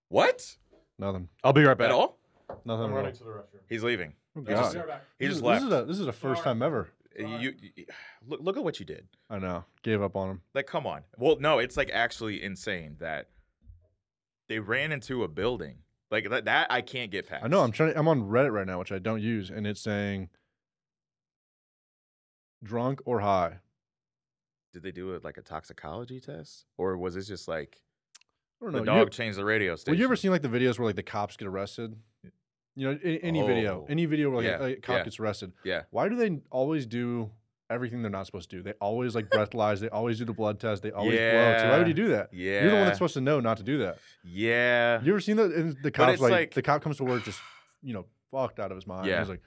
What? Nothing. I'll be right back. At all? Nothing. I'm running to the restroom. He's leaving. Oh, God. Just, he just this left. Is a, this is the first time ever. You, you look, look at what you did. I know. Gave up on him. Like, come on. Well, no, it's like actually insane that. They ran into a building like that, that. I can't get past. I know. I'm trying. I'm on Reddit right now, which I don't use, and it's saying drunk or high. Did they do it like a toxicology test, or was it just like I don't know? The dog you, changed the radio station. Well, you ever seen like the videos where like the cops get arrested? You know, any oh. video, any video where like yeah. a, a cop yeah. gets arrested. Yeah. Why do they always do everything they're not supposed to do? They always like breathalyze. They always do the blood test. They always yeah. blow. So why would you do that? Yeah. You're the one that's supposed to know not to do that. Yeah. You ever seen that? And the cop's like, like the cop comes to work just, you know, fucked out of his mind. Yeah. He's like,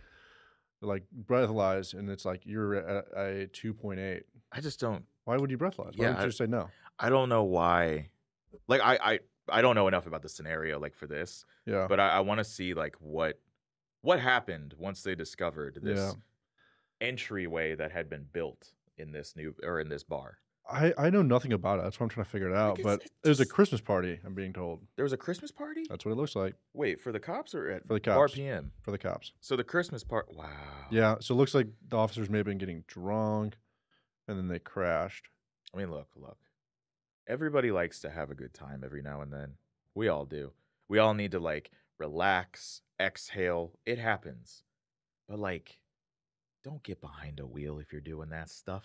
like breathalyze, and it's like you're at a two point eight. I just don't. Why would you breathalyze? Why yeah, would you I, just say no? I don't know why. Like I, I, I don't know enough about the scenario like for this. Yeah. But I, I want to see like what, what happened once they discovered this. Yeah. Entryway that had been built in this new or in this bar. I, I know nothing about it. That's why I'm trying to figure it out. But it was a Christmas party, I'm being told. There was a Christmas party? That's what it looks like. Wait, for the cops or at for the cops. Bar P M? For the cops. So the Christmas party. Wow. Yeah. So it looks like the officers may have been getting drunk and then they crashed. I mean, look, look. Everybody likes to have a good time every now and then. We all do. We all need to like relax, exhale. It happens. But like, don't get behind a wheel if you're doing that stuff.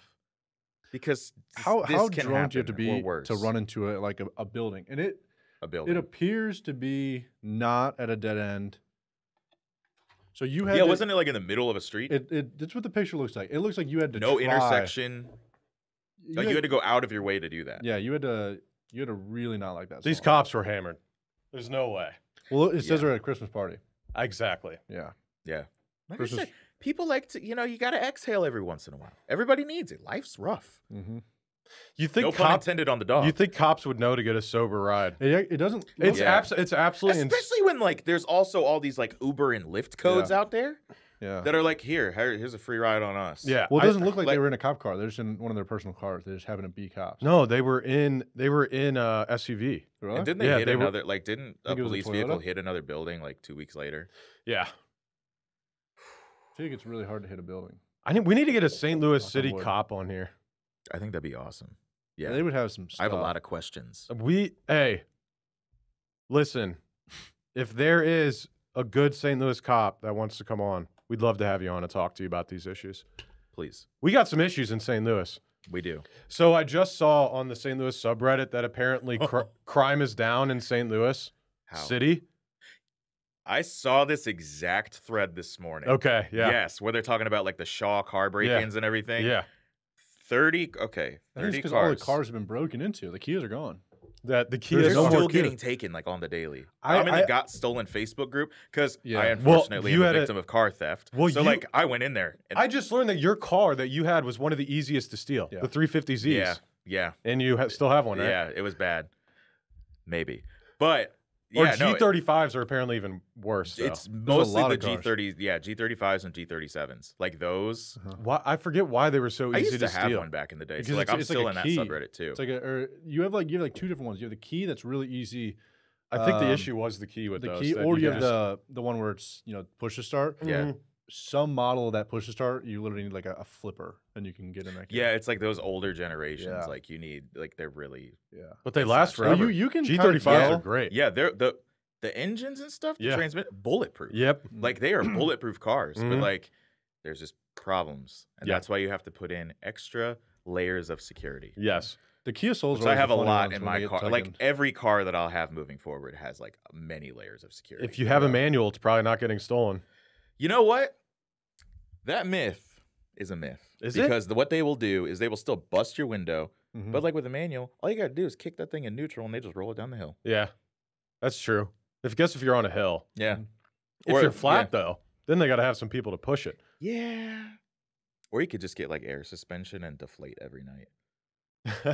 Because how this how can drunk do you have to be to run into a, like a, a building? And it a building. It appears to be not at a dead end. So you had yeah, to, wasn't it like in the middle of a street? It, it that's what the picture looks like. It looks like you had to no try. intersection. You, like had, you had to go out of your way to do that. Yeah, you had to you had to really not like that. These song. cops were hammered. There's no way. Well, it says yeah. they're at a Christmas party. Exactly. Yeah. Yeah. Like Christmas. I said, people like to, you know, you got to exhale every once in a while. Everybody needs it. Life's rough. Mm-hmm. You think no cops intended on the dog. You think cops would know to get a sober ride? It, it doesn't. It's yeah. abs It's absolutely. Especially when like there's also all these like Uber and Lyft codes yeah. out there. Yeah. That are like here, here's a free ride on us. Yeah. Well, it doesn't I, look like, like they were in a cop car. They're just in one of their personal cars. They just happen to be cops. No, they were in they were in a S U V. Really? And didn't they yeah, hit they another? Were, like, didn't a police a vehicle hit another building like two weeks later? Yeah. I think it's really hard to hit a building. I think we need to get a Saint Louis city cop on here. I think that'd be awesome. Yeah, they would have some stuff. I have a lot of questions. We hey, listen, if there is a good Saint Louis cop that wants to come on, we'd love to have you on and talk to you about these issues. Please. We got some issues in Saint Louis. We do. So I just saw on the Saint Louis subreddit that apparently cr crime is down in Saint Louis How? City. I saw this exact thread this morning. Okay, yeah. Yes, where they're talking about like the Shaw car break-ins yeah. and everything. Yeah. thirty, okay, thirty because all the cars have been broken into. The Kias are gone. That the Kias They're still getting taken like on the daily. I, I'm in I, the Got Stolen Facebook group because yeah. I unfortunately well, am a victim a, of car theft. Well, so you, like I went in there. And I just learned that your car that you had was one of the easiest to steal, yeah. the three fifty Zs. Yeah, yeah. And you ha still have one, right? Yeah, it was bad. Maybe. But yeah, or G thirty-fives no, are apparently even worse. Though. It's mostly the G thirty, yeah, G thirty-fives and G thirty-sevens. Like those. Uh-huh. Why I forget why they were so easy to steal. I used to have one back in the day. Because so like I'm still like in key. that subreddit too. It's like a, or you have like you have like two different ones. You have the key that's really easy. I think um, the issue was the key with the those, key, or you, you have the the one where it's you know push to start. Yeah. Mm-hmm. Some model of that push to start, you literally need like a, a flipper, and you can get in that. Game. Yeah, it's like those older generations. Yeah. Like you need, like they're really. Yeah, but they last forever. Well, you you can G thirty-fives yeah. are great. Yeah, they're the the engines and stuff. Yeah, transmit bulletproof. Yep, like they are bulletproof cars. Mm-hmm. But like, there's just problems, and yep. that's why you have to put in extra layers of security. Yes, the Kia Souls. So I have a lot in my car. Like every car that I'll have moving forward has like many layers of security. If you have a manual, it's probably not getting stolen. You know what? That myth is a myth. Is it? Because the, what they will do is they will still bust your window, mm-hmm. but like with a manual, all you got to do is kick that thing in neutral and they just roll it down the hill. Yeah, that's true. If guess if you're on a hill. Yeah. If or, you're flat, yeah. though, then they got to have some people to push it. Yeah. Or you could just get like air suspension and deflate every night.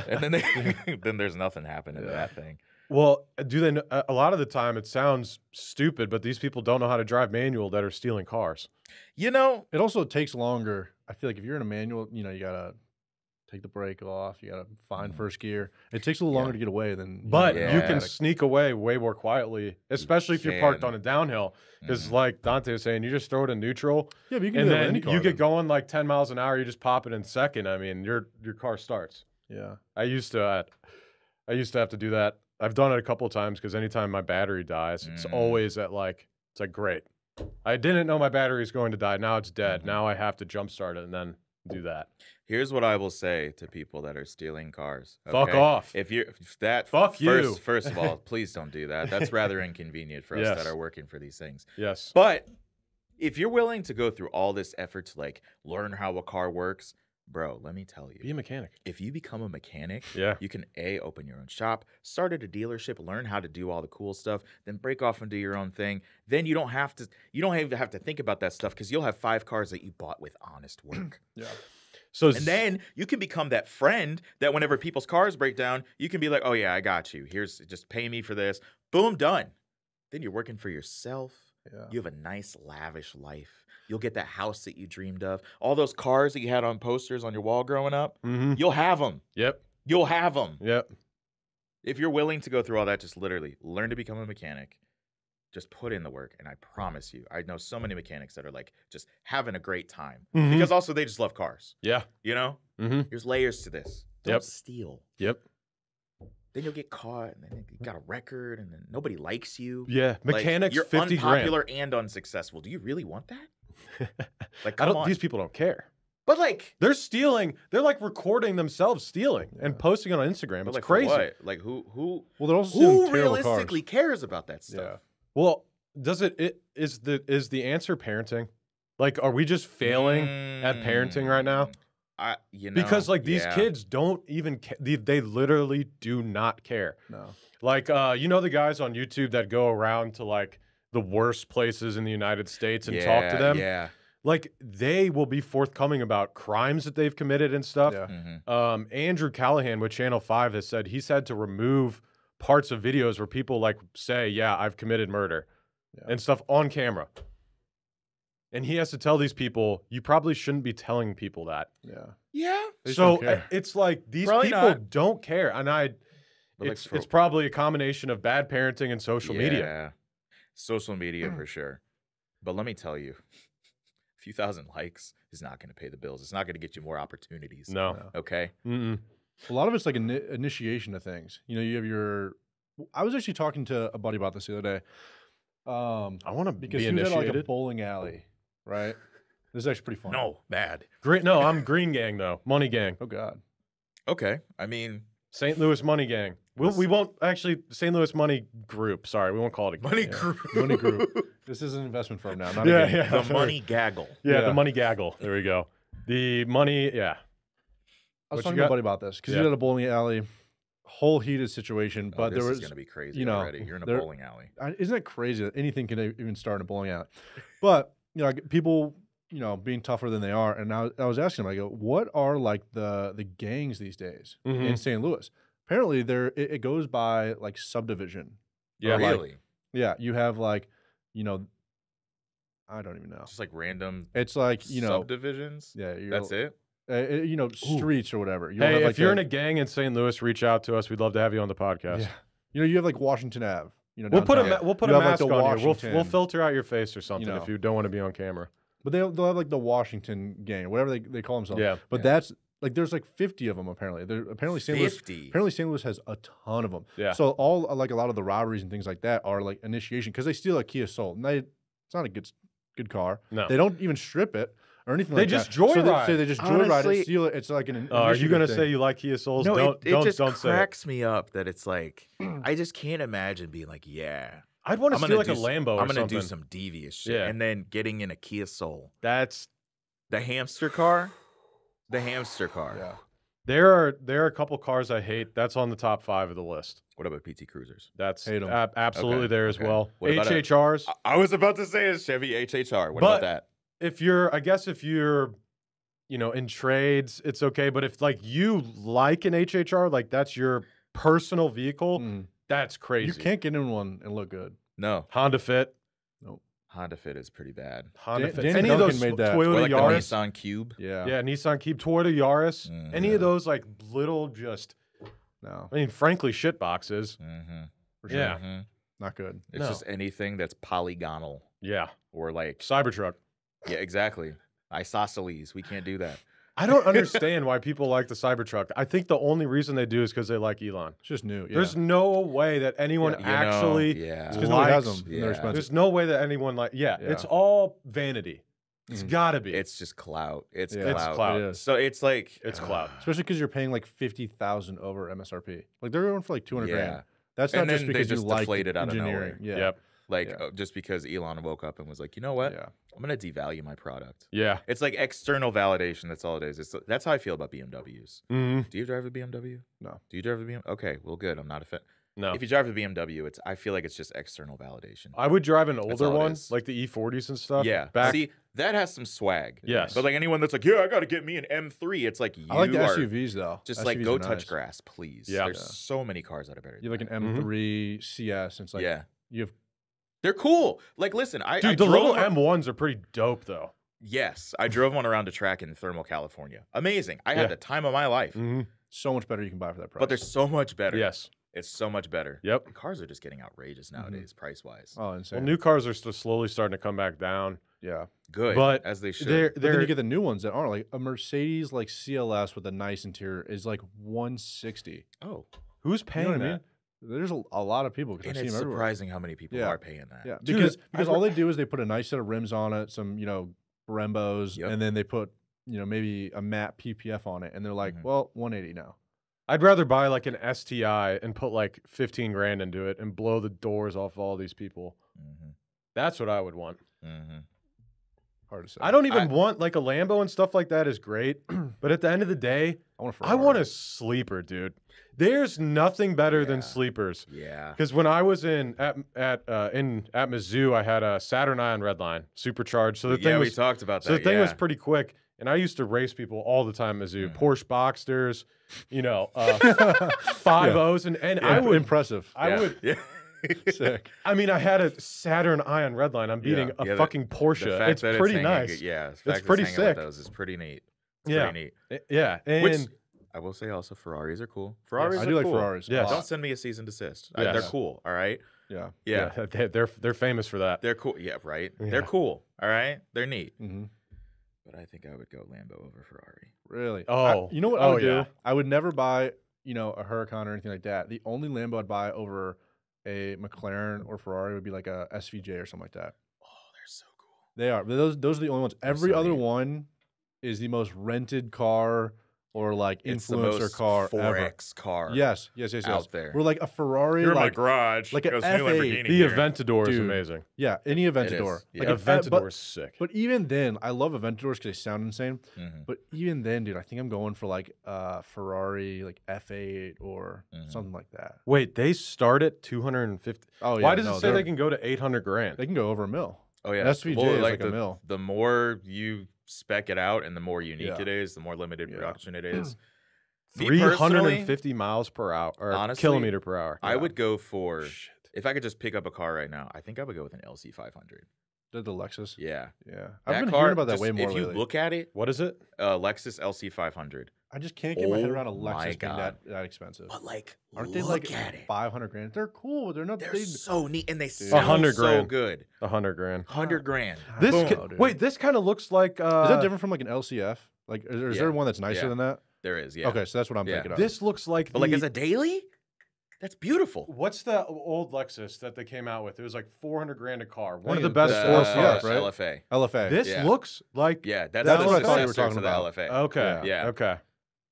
and then, they, then there's nothing happening yeah. to that thing. Well, do they? Know, a lot of the time, it sounds stupid, but these people don't know how to drive manual that are stealing cars. You know, it also takes longer. I feel like if you're in a manual, you know, you gotta take the brake off, you gotta find first gear. It takes a little yeah. longer to get away than. But yeah. you can sneak away way more quietly, especially you if you're parked on a downhill. Because mm-hmm. like Dante was saying, you just throw it in neutral. Yeah, but you can and do that then any car, you then. get going like ten miles an hour. You just pop it in second. I mean, your your car starts. Yeah, I used to. Uh, I used to have to do that. I've done it a couple of times because anytime my battery dies, it's mm. always at like, it's like, great. I didn't know my battery is going to die. Now it's dead. Mm-hmm. Now I have to jumpstart it and then do that. Here's what I will say to people that are stealing cars. Okay? Fuck off. If you're if that, fuck first, you. First of all, please don't do that. That's rather inconvenient for yes. us that are working for these things. Yes. But if you're willing to go through all this effort to like learn how a car works, bro, let me tell you. Be a mechanic. If you become a mechanic, yeah. you can A, open your own shop, start at a dealership, learn how to do all the cool stuff, then break off and do your own thing. Then you don't have to you don't have to have to think about that stuff because you'll have five cars that you bought with honest work. yeah. So and then you can become that friend that whenever people's cars break down, you can be like, oh yeah, I got you. Here's just pay me for this. Boom, done. Then you're working for yourself. Yeah. You have a nice, lavish life. You'll get that house that you dreamed of. All those cars that you had on posters on your wall growing up, mm-hmm. you'll have them. Yep. You'll have them. Yep. If you're willing to go through all that, just literally learn to become a mechanic. Just put in the work, and I promise you, I know so many mechanics that are like just having a great time mm-hmm. because also they just love cars. Yeah. You know? Mm-hmm. There's layers to this. Don't yep. steal. Yep. Then you'll get caught, and then you got a record, and then nobody likes you. Yeah, mechanics, like, you're fifty unpopular grand. And unsuccessful. Do you really want that? Like, come I don't, on. These people don't care. But like, they're stealing. They're like recording themselves stealing yeah. and posting it on Instagram. But it's like, crazy. What? Like who? Who? Well, they're also who realistically cars. cares about that stuff? Yeah. Well, does it, it? Is the is the answer parenting? Like, are we just failing mm. at parenting right now? I, you know, because like these yeah. kids don't even ca- they, they literally do not care. No, like uh, you know the guys on YouTube that go around to like the worst places in the United States and yeah, talk to them. Yeah, like they will be forthcoming about crimes that they've committed and stuff. Yeah. Mm-hmm. Um, Andrew Callahan with Channel Five has said he's had to remove parts of videos where people like say, "Yeah, I've committed murder," yeah. and stuff on camera. And he has to tell these people, you probably shouldn't be telling people that. Yeah. Yeah. They so it's like these probably people not. don't care. And I, but it's, like pro- it's probably a combination of bad parenting and social yeah. media. Yeah. Social media for sure. But let me tell you, a few thousand likes is not going to pay the bills. It's not going to get you more opportunities. No. no. Okay. Mm-mm. A lot of it's like an initiation of things. You know, you have your, I was actually talking to a buddy about this the other day. Um, I want to be initiated. Because he was at like a bowling alley. Right, this is actually pretty fun. No, bad. Green, no, I'm Green Gang though. Money Gang. Oh God. Okay, I mean Saint Louis Money Gang. We'll, we won't actually Saint Louis Money Group. Sorry, we won't call it a Money yeah. Group. Money Group. This is an investment firm now. Not yeah, a yeah. The sorry. Money Gaggle. Yeah, yeah, the Money Gaggle. There we go. The money. Yeah. I was what talking to my buddy about this because yeah. you're at a bowling alley. Whole heated situation, oh, but this there was going to be crazy. You know, already. You're in a there, bowling alley. I, isn't it crazy that anything can even start in a bowling alley? But you know, like people, you know, being tougher than they are. And I, I was asking them, I go, what are like the the gangs these days mm-hmm. in Saint Louis? Apparently, there it, it goes by like subdivision. Yeah, or, really. Like, yeah, you have like, you know, I don't even know. It's just like random. It's like you know subdivisions. Yeah, you're, that's it. Uh, you know, streets Ooh. or whatever. You hey, have, like, if you're a, in a gang in Saint Louis, reach out to us. We'd love to have you on the podcast. Yeah. You know, you have like Washington Avenue. You know, we'll put a ma- we'll put you a mask like on you. We'll, we'll filter out your face or something you know. if you don't want to be on camera. But they'll they'll have like the Washington gang, whatever they, they call themselves. Yeah. But yeah. that's like there's like fifty of them apparently. There apparently Saint Louis apparently Saint Louis has a ton of them. Yeah. So all like a lot of the robberies and things like that are like initiation because they steal a Kia Soul. And they, it's not a good good car. No. They don't even strip it. Or anything they like just that. Joyride. So they, so they just Honestly, joyride it, steal it. It's like an. an uh, are you gonna thing. say you like Kia Souls? No, don't, it, it don't, just don't cracks say it. me up that it's like I just can't imagine being like, yeah, I'd want to steal like a Lambo. Some, or I'm gonna something. do some devious shit, yeah. and then getting in a Kia Soul. That's the hamster car. The hamster car. Yeah. There are there are a couple cars I hate. That's on the top five of the list. What about P T Cruisers? That's ab- absolutely okay. there as okay. well. What H H Rs. A, I was about to say is Chevy H H R. What but, about that? If you're, I guess if you're, you know, in trades, it's okay. But if like you like an H H R, like that's your personal vehicle, mm. that's crazy. You can't get in one and look good. No. Honda Fit. Nope. Honda Fit is pretty bad. Honda Dan- Fit. Danny any Duncan of those made that. Toyota or like Yaris. The Nissan Cube. Yeah. Yeah. Nissan Cube, Toyota Yaris. Mm-hmm. Any of those like little just, no. I mean, frankly, shit boxes. Mm-hmm. For sure. Yeah. Mm-hmm. Not good. It's no. just anything that's polygonal. Yeah. Or like Cybertruck. Yeah, exactly. Isosceles. We can't do that. I don't understand why people like the Cybertruck. I think the only reason they do is because they like Elon. It's just new. Yeah. There's no way that anyone yeah, actually know, yeah. likes no has them. Yeah. There's no way that anyone like. Yeah, yeah, it's all vanity. It's mm. gotta be. It's just clout. It's yeah. clout. It's clout. It so it's like it's uh, clout, especially because you're paying like fifty thousand over M S R P. Like they're going for like two hundred yeah. grand. That's and not just because they just you like it out of nowhere. Yeah. Yep. Like, yeah. just because Elon woke up and was like, you know what? Yeah. I'm going to devalue my product. Yeah. It's like external validation. That's all it is. It's, that's how I feel about B M Ws. Mm. Do you drive a B M W? No. Do you drive a B M W? Okay, well, good. I'm not a fan. No. If you drive a B M W, it's I feel like it's just external validation. I would drive an older one, like the E forties and stuff. Yeah. Back. See, that has some swag. Yes. But, like, anyone that's like, yeah, I got to get me an M three. It's like you I like the are S U Vs, though. Just, S U Vs like, go touch nice. grass, please. Yeah. There's yeah. so many cars that are better than You have, like, an M three mm-hmm. C S. And it's like yeah. you have... They're cool. Like, listen, I Dude, I the little one... M ones are pretty dope, though. Yes. I drove one around a track in Thermal, California. Amazing. I yeah. had the time of my life. Mm-hmm. So much better you can buy for that price. But they're so much better. Yes. It's so much better. Yep. And cars are just getting outrageous nowadays, mm-hmm. price-wise. Oh, insane. Well, new cars are still slowly starting to come back down. Yeah. Good. But as they should. They're, they're... But then you get the new ones that aren't. Like, a Mercedes, like, C L S with a nice interior is, like, one sixty. Oh. Who's paying you know that? I mean? There's a, a lot of people. And it's surprising how many people yeah. are paying that. Yeah, Dude, because because all they do is they put a nice set of rims on it, some you know Brembos, yep. and then they put you know maybe a matte P P F on it, and they're like, mm-hmm. well, one eighty now. I'd rather buy like an S T I and put like fifteen grand into it and blow the doors off of all these people. Mm-hmm. That's what I would want. Mm-hmm. Hard to say. I don't even I, want like a Lambo and stuff like that is great, but at the end of the day, I want a, Ferrari. I want a sleeper, dude. There's nothing better yeah. than sleepers. Yeah. Because when I was in at at uh, in at Mizzou, I had a Saturn Ion Redline supercharged. So the yeah, thing was, we talked about that. So the thing yeah. was pretty quick. And I used to race people all the time, Mizzou. Mm. Porsche Boxsters, you know, uh, five yeah. O's, and and yeah. I would impressive. I yeah. would. Yeah. Sick. I mean, I had a Saturn Ion Redline. I'm beating yeah. a yeah, the, fucking Porsche. It's pretty it's nice. Hanging, yeah, the fact it's pretty sick. With those is pretty neat. It's yeah, pretty neat. It, yeah, and which, I will say also Ferraris are cool. Ferraris, yes, are I do cool. like Ferraris. Yeah, don't send me a cease and desist. Yes. I, they're cool. All right. Yeah. Yeah. yeah. They, they're they're famous for that. They're cool. Yeah. Right. Yeah. They're cool. All right. They're neat. Mm-hmm. But I think I would go Lambo over Ferrari. Really? Oh, I, you know what? I would oh, do? Yeah. I would never buy you know a Huracan or anything like that. The only Lambo I'd buy over a McLaren or Ferrari would be like a S V J or something like that. Oh, they're so cool. They are. Those those are the only ones. Every other one is the most rented car or like influencer car ever. It's the most four X car. Yes, yes, yes, yes. Out there. We're like a Ferrari. You're in my garage. Like an F eight. The Aventador is amazing. Yeah, any Aventador. Like Aventador is sick. But even then, I love Aventadors because they sound insane. Mm-hmm. But even then, dude, I think I'm going for like uh, Ferrari, like F eight or mm-hmm. something like that. Wait, they start at two hundred fifty. Oh yeah. Why does no, it say they can go to eight hundred grand? They can go over a mil. Oh yeah. S V J well, is like, like the, a mil. The more you spec it out, and the more unique yeah. it is, the more limited yeah. production it is. three hundred fifty miles per hour, or honestly, kilometer per hour. I yeah. would go for, Shit. if I could just pick up a car right now, I think I would go with an L C five hundred. The, the Lexus? Yeah. Yeah. I've that been car, hearing about that just, way more If lately. you look at it. What is it? Uh, Lexus L C five hundred. I just can't get oh my head around a Lexus being that, that expensive. But like, aren't they like five hundred grand? They're cool. They're not. They're they, so neat and they sound grand. so good. A hundred grand. Hundred grand. This know, can, wait, this kind of looks like. Uh, is that different from like an L C F? Like, is, is yeah. there one that's nicer yeah. than that? There is. Yeah. Okay, so that's what I'm yeah. thinking of. This looks like. But the, like, as a daily, that's beautiful. What's the old Lexus that they came out with? It was like four hundred grand a car. One of the best four cars, right? L F A. L F A. This yeah. looks like. Yeah, that's, that's what I thought you were talking about. The L F A. Okay. Yeah. Okay.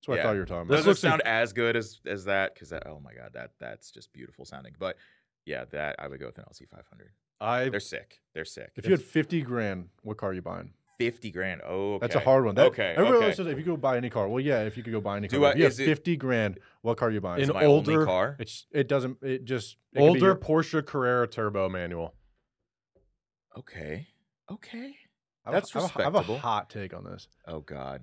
That's what yeah. I thought you were talking about. Doesn't looks sound like... as good as as that because that, oh my god, that that's just beautiful sounding. But yeah, that I would go with an L C five hundred. I they're sick. They're sick. If, if you had fifty grand, what car are you buying? Fifty grand. Oh, okay. That's a hard one. That, okay. Everybody okay. always says if you go buy any car, well, yeah, if you could go buy any Do car. I, if you have fifty it, grand, what car are you buying? An my older only car. It's it doesn't it just it older your... Porsche Carrera turbo manual. Okay. Okay. That's I have, respectable. I have a hot take on this. Oh god.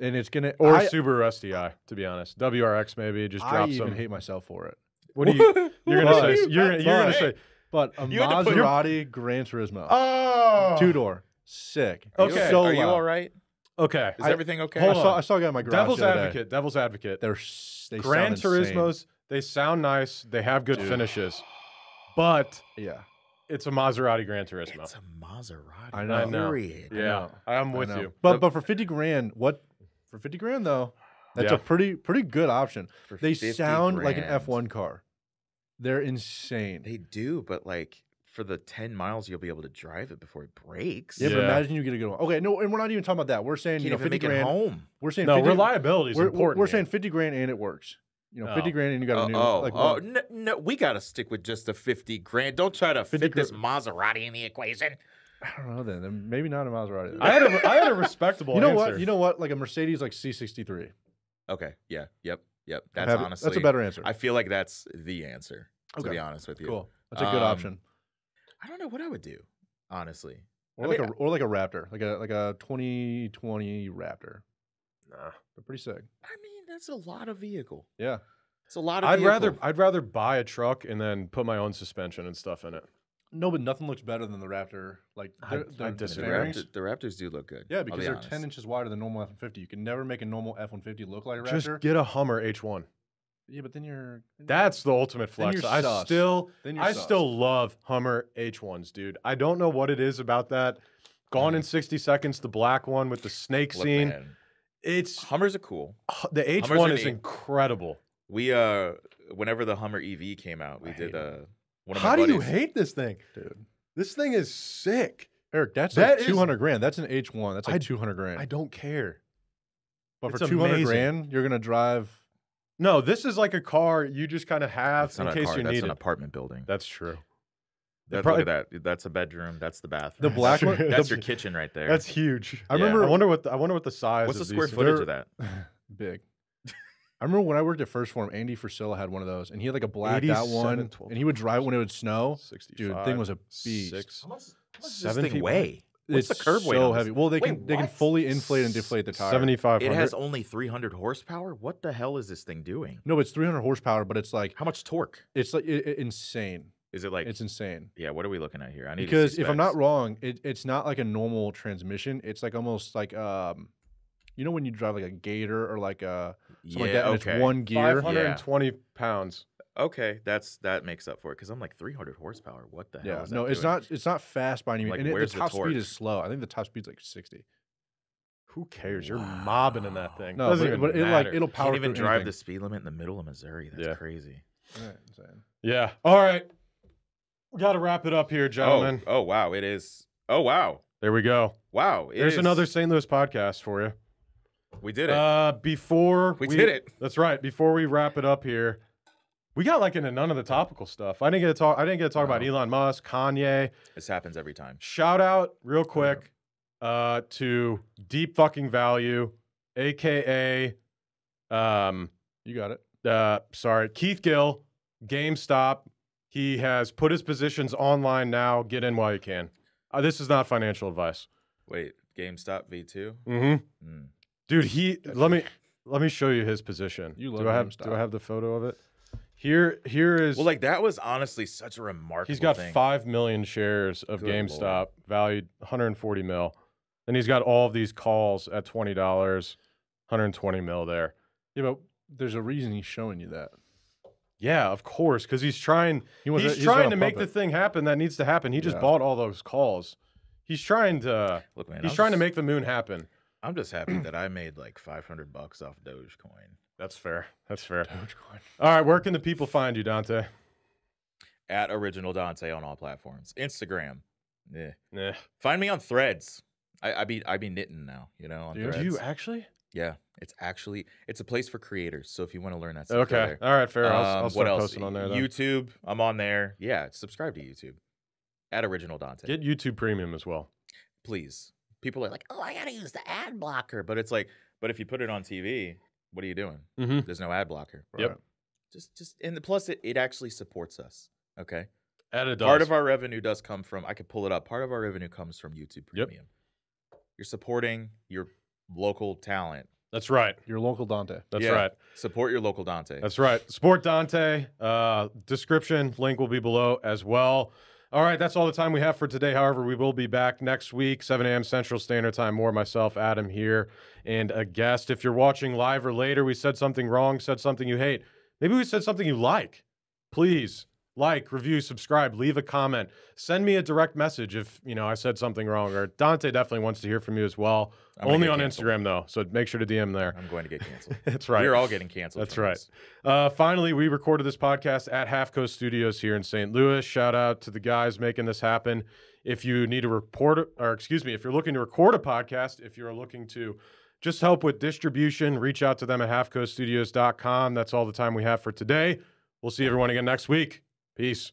And it's gonna or I, Subaru S T I, to be honest. W R X maybe just drop some. I even some. hate myself for it. What do you? You're gonna say? You're, you're gonna say? But a you Maserati your... Gran Turismo, oh, two door, sick. Okay, so are you all right? Okay, is I, everything okay? Hold I, on. Saw, I saw a guy in my garage. Devil's advocate. Devil's advocate. They're they Gran Turismos. They sound nice. They have good Dude. finishes, but yeah. It's a Maserati Gran Turismo. It's a Maserati. I know. I know. Period. Yeah, I know. I'm with you. But but for fifty grand, what? For fifty grand though, that's yeah. a pretty pretty good option. For they sound grand. like an F one car. They're insane. They do, but like for the ten miles, you'll be able to drive it before it breaks. Yeah, yeah. but imagine you get a good one. Okay, no, and we're not even talking about that. We're saying Can't you know fifty grand. Home. We're saying no 50, reliability is we're, important. We're here. saying fifty grand and it works. You know, oh. fifty grand and you got uh, a new. Oh, like, oh no, no, we gotta stick with just the fifty grand. Don't try to fit this Maserati in the equation. I don't know then. then maybe not a Maserati. I had a, I had a respectable You know answer. what? You know what? Like a Mercedes like C sixty-three. Okay. Yeah. Yep. Yep. That's happy, honestly. That's a better answer. I feel like that's the answer, to okay. be honest with you. Cool. That's a good um, option. I don't know what I would do, honestly. Or I like mean, a or like a Raptor. Like a like a twenty twenty Raptor. Nah. They're pretty sick. I mean, that's a lot of vehicle. Yeah. It's a lot of I'd vehicle. rather I'd rather buy a truck and then put my own suspension and stuff in it. No, but nothing looks better than the Raptor. Like they're, they're I disagree. The, Raptor, the Raptors do look good. Yeah, because be they're honest. ten inches wider than normal F one fifty. You can never make a normal F one fifty look like a Raptor. Just get a Hummer H one. Yeah, but then you're. Then That's you're, the ultimate flex. I sus. still, I sus. still love Hummer H ones, dude. I don't know what it is about that. Gone mm. in sixty seconds. The black one with the snake look, scene. Man. It's Hummers are cool. The H one is neat. incredible. We uh, whenever the Hummer E V came out, we I did a. One of How my do buddies. you hate this thing, dude? This thing is sick, Eric. That's that like two hundred grand. That's an H one. That's like I, two hundred grand. I don't care. But it's for two hundred grand, you're gonna drive. No, this is like a car you just kind of have that's in case you need it. That's an apartment building. That's true. That, probably, look at that. That's a bedroom. That's the bathroom. The black one. That's the, your kitchen right there. That's huge. I yeah. remember. I wonder what. The, I wonder what the size. What's the square these? footage They're, of that? Big. I remember when I worked at First Form, Andy Frisella had one of those, and he had like a blacked out one, twelve, and he would drive when it would snow. Dude, the thing was a beast. Six, how much, how much seven does this thing weigh? What's it's the curb so weight heavy. Well, they Wait, can what? they can fully inflate and deflate the tire. seventy-five hundred. It has only three hundred horsepower. What the hell is this thing doing? No, it's three hundred horsepower, but it's like how much torque? It's like it, it, insane. Is it like it's insane? Yeah. What are we looking at here? I need because to see if specs. I'm not wrong, it, it's not like a normal transmission. It's like almost like um, you know when you drive like a Gator or like a something yeah, like that, and okay. it's one gear, five hundred twenty pounds. Okay, that's that makes up for it because I'm like three hundred horsepower. What the hell? Yeah, is that no, it's doing? not. It's not fast by any means. Like, and it, the top the speed is slow. I think the top speed's like sixty. Who cares? You're wow. mobbing in that thing. No, Doesn't but, but it like it'll power. Can't even drive anything. the speed limit in the middle of Missouri. That's yeah. crazy. All right, yeah. All right, we got to wrap it up here, gentlemen. Oh, oh wow, it is. Oh wow, there we go. Wow, it there's is. another Saint Louis podcast for you. We did it. Uh, before we, we did it. That's right. Before we wrap it up here. We got like into none of the topical stuff. I didn't get to talk. I didn't get to talk wow. about Elon Musk, Kanye. This happens every time. Shout out real quick uh, to Deep Fucking Value, aka um, you got it. Uh, sorry, Keith Gill, GameStop. He has put his positions online now. Get in while you can. Uh, this is not financial advice. Wait, GameStop V two. Mm-hmm. Mm. Dude, he. Let me let me show you his position. You love do I have, GameStop. Do I have the photo of it? Here, here is well, like that was honestly such a remarkable. He's got thing. five million shares of Good GameStop, Lord. valued one hundred forty mil, and he's got all of these calls at twenty dollars, one hundred twenty mil there. Yeah, but there's a reason he's showing you that. Yeah, of course, because he's trying. He was, he's, he's trying to make it. the thing happen that needs to happen. He just yeah. bought all those calls. He's trying to. Look, man, he's I'm trying just, to make the moon happen. I'm just happy that I made like five hundred bucks off Dogecoin. That's fair. That's fair. All right. Where can the people find you, Dante? At Original Dante on all platforms. Instagram. Yeah. Yeah. Find me on Threads. I, I be I be knitting now. You know. On Dude, Threads. Do you actually? Yeah. It's actually it's a place for creators. So if you want to learn that stuff, okay. There. All right. Fair. Um, I'll, I'll start what else? posting on there. Though. YouTube. I'm on there. Yeah. Subscribe to YouTube. At Original Dante. Get YouTube Premium as well, please. People are like, oh, I gotta use the ad blocker, but it's like, but if you put it on T V. What are you doing? Mm-hmm. There's no ad blocker. Yep. Right. Just, just, and the, plus it, it actually supports us. Okay. Ad Part of our revenue does come from. I could pull it up. Part of our revenue comes from YouTube Premium. Yep. You're supporting your local talent. That's right. Your local Dante. That's yeah. right. Support your local Dante. That's right. Support Dante. Uh, description link will be below as well. All right, that's all the time we have for today. However, we will be back next week, seven A M Central Standard Time. More myself, Adam here, and a guest. If you're watching live or later, we said something wrong, said something you hate. Maybe we said something you like. Please like, review, subscribe, leave a comment. Send me a direct message if you know I said something wrong. Or Dante definitely wants to hear from you as well. Only on canceled. Instagram though, so make sure to D M there. I'm going to get canceled. That's right. We're all getting canceled. That's right. Uh, finally, we recorded this podcast at Half Coast Studios here in Saint Louis. Shout out to the guys making this happen. If you need to report, or excuse me, if you're looking to record a podcast, if you're looking to just help with distribution, reach out to them at half coast studios dot com. That's all the time we have for today. We'll see everyone again next week. Peace.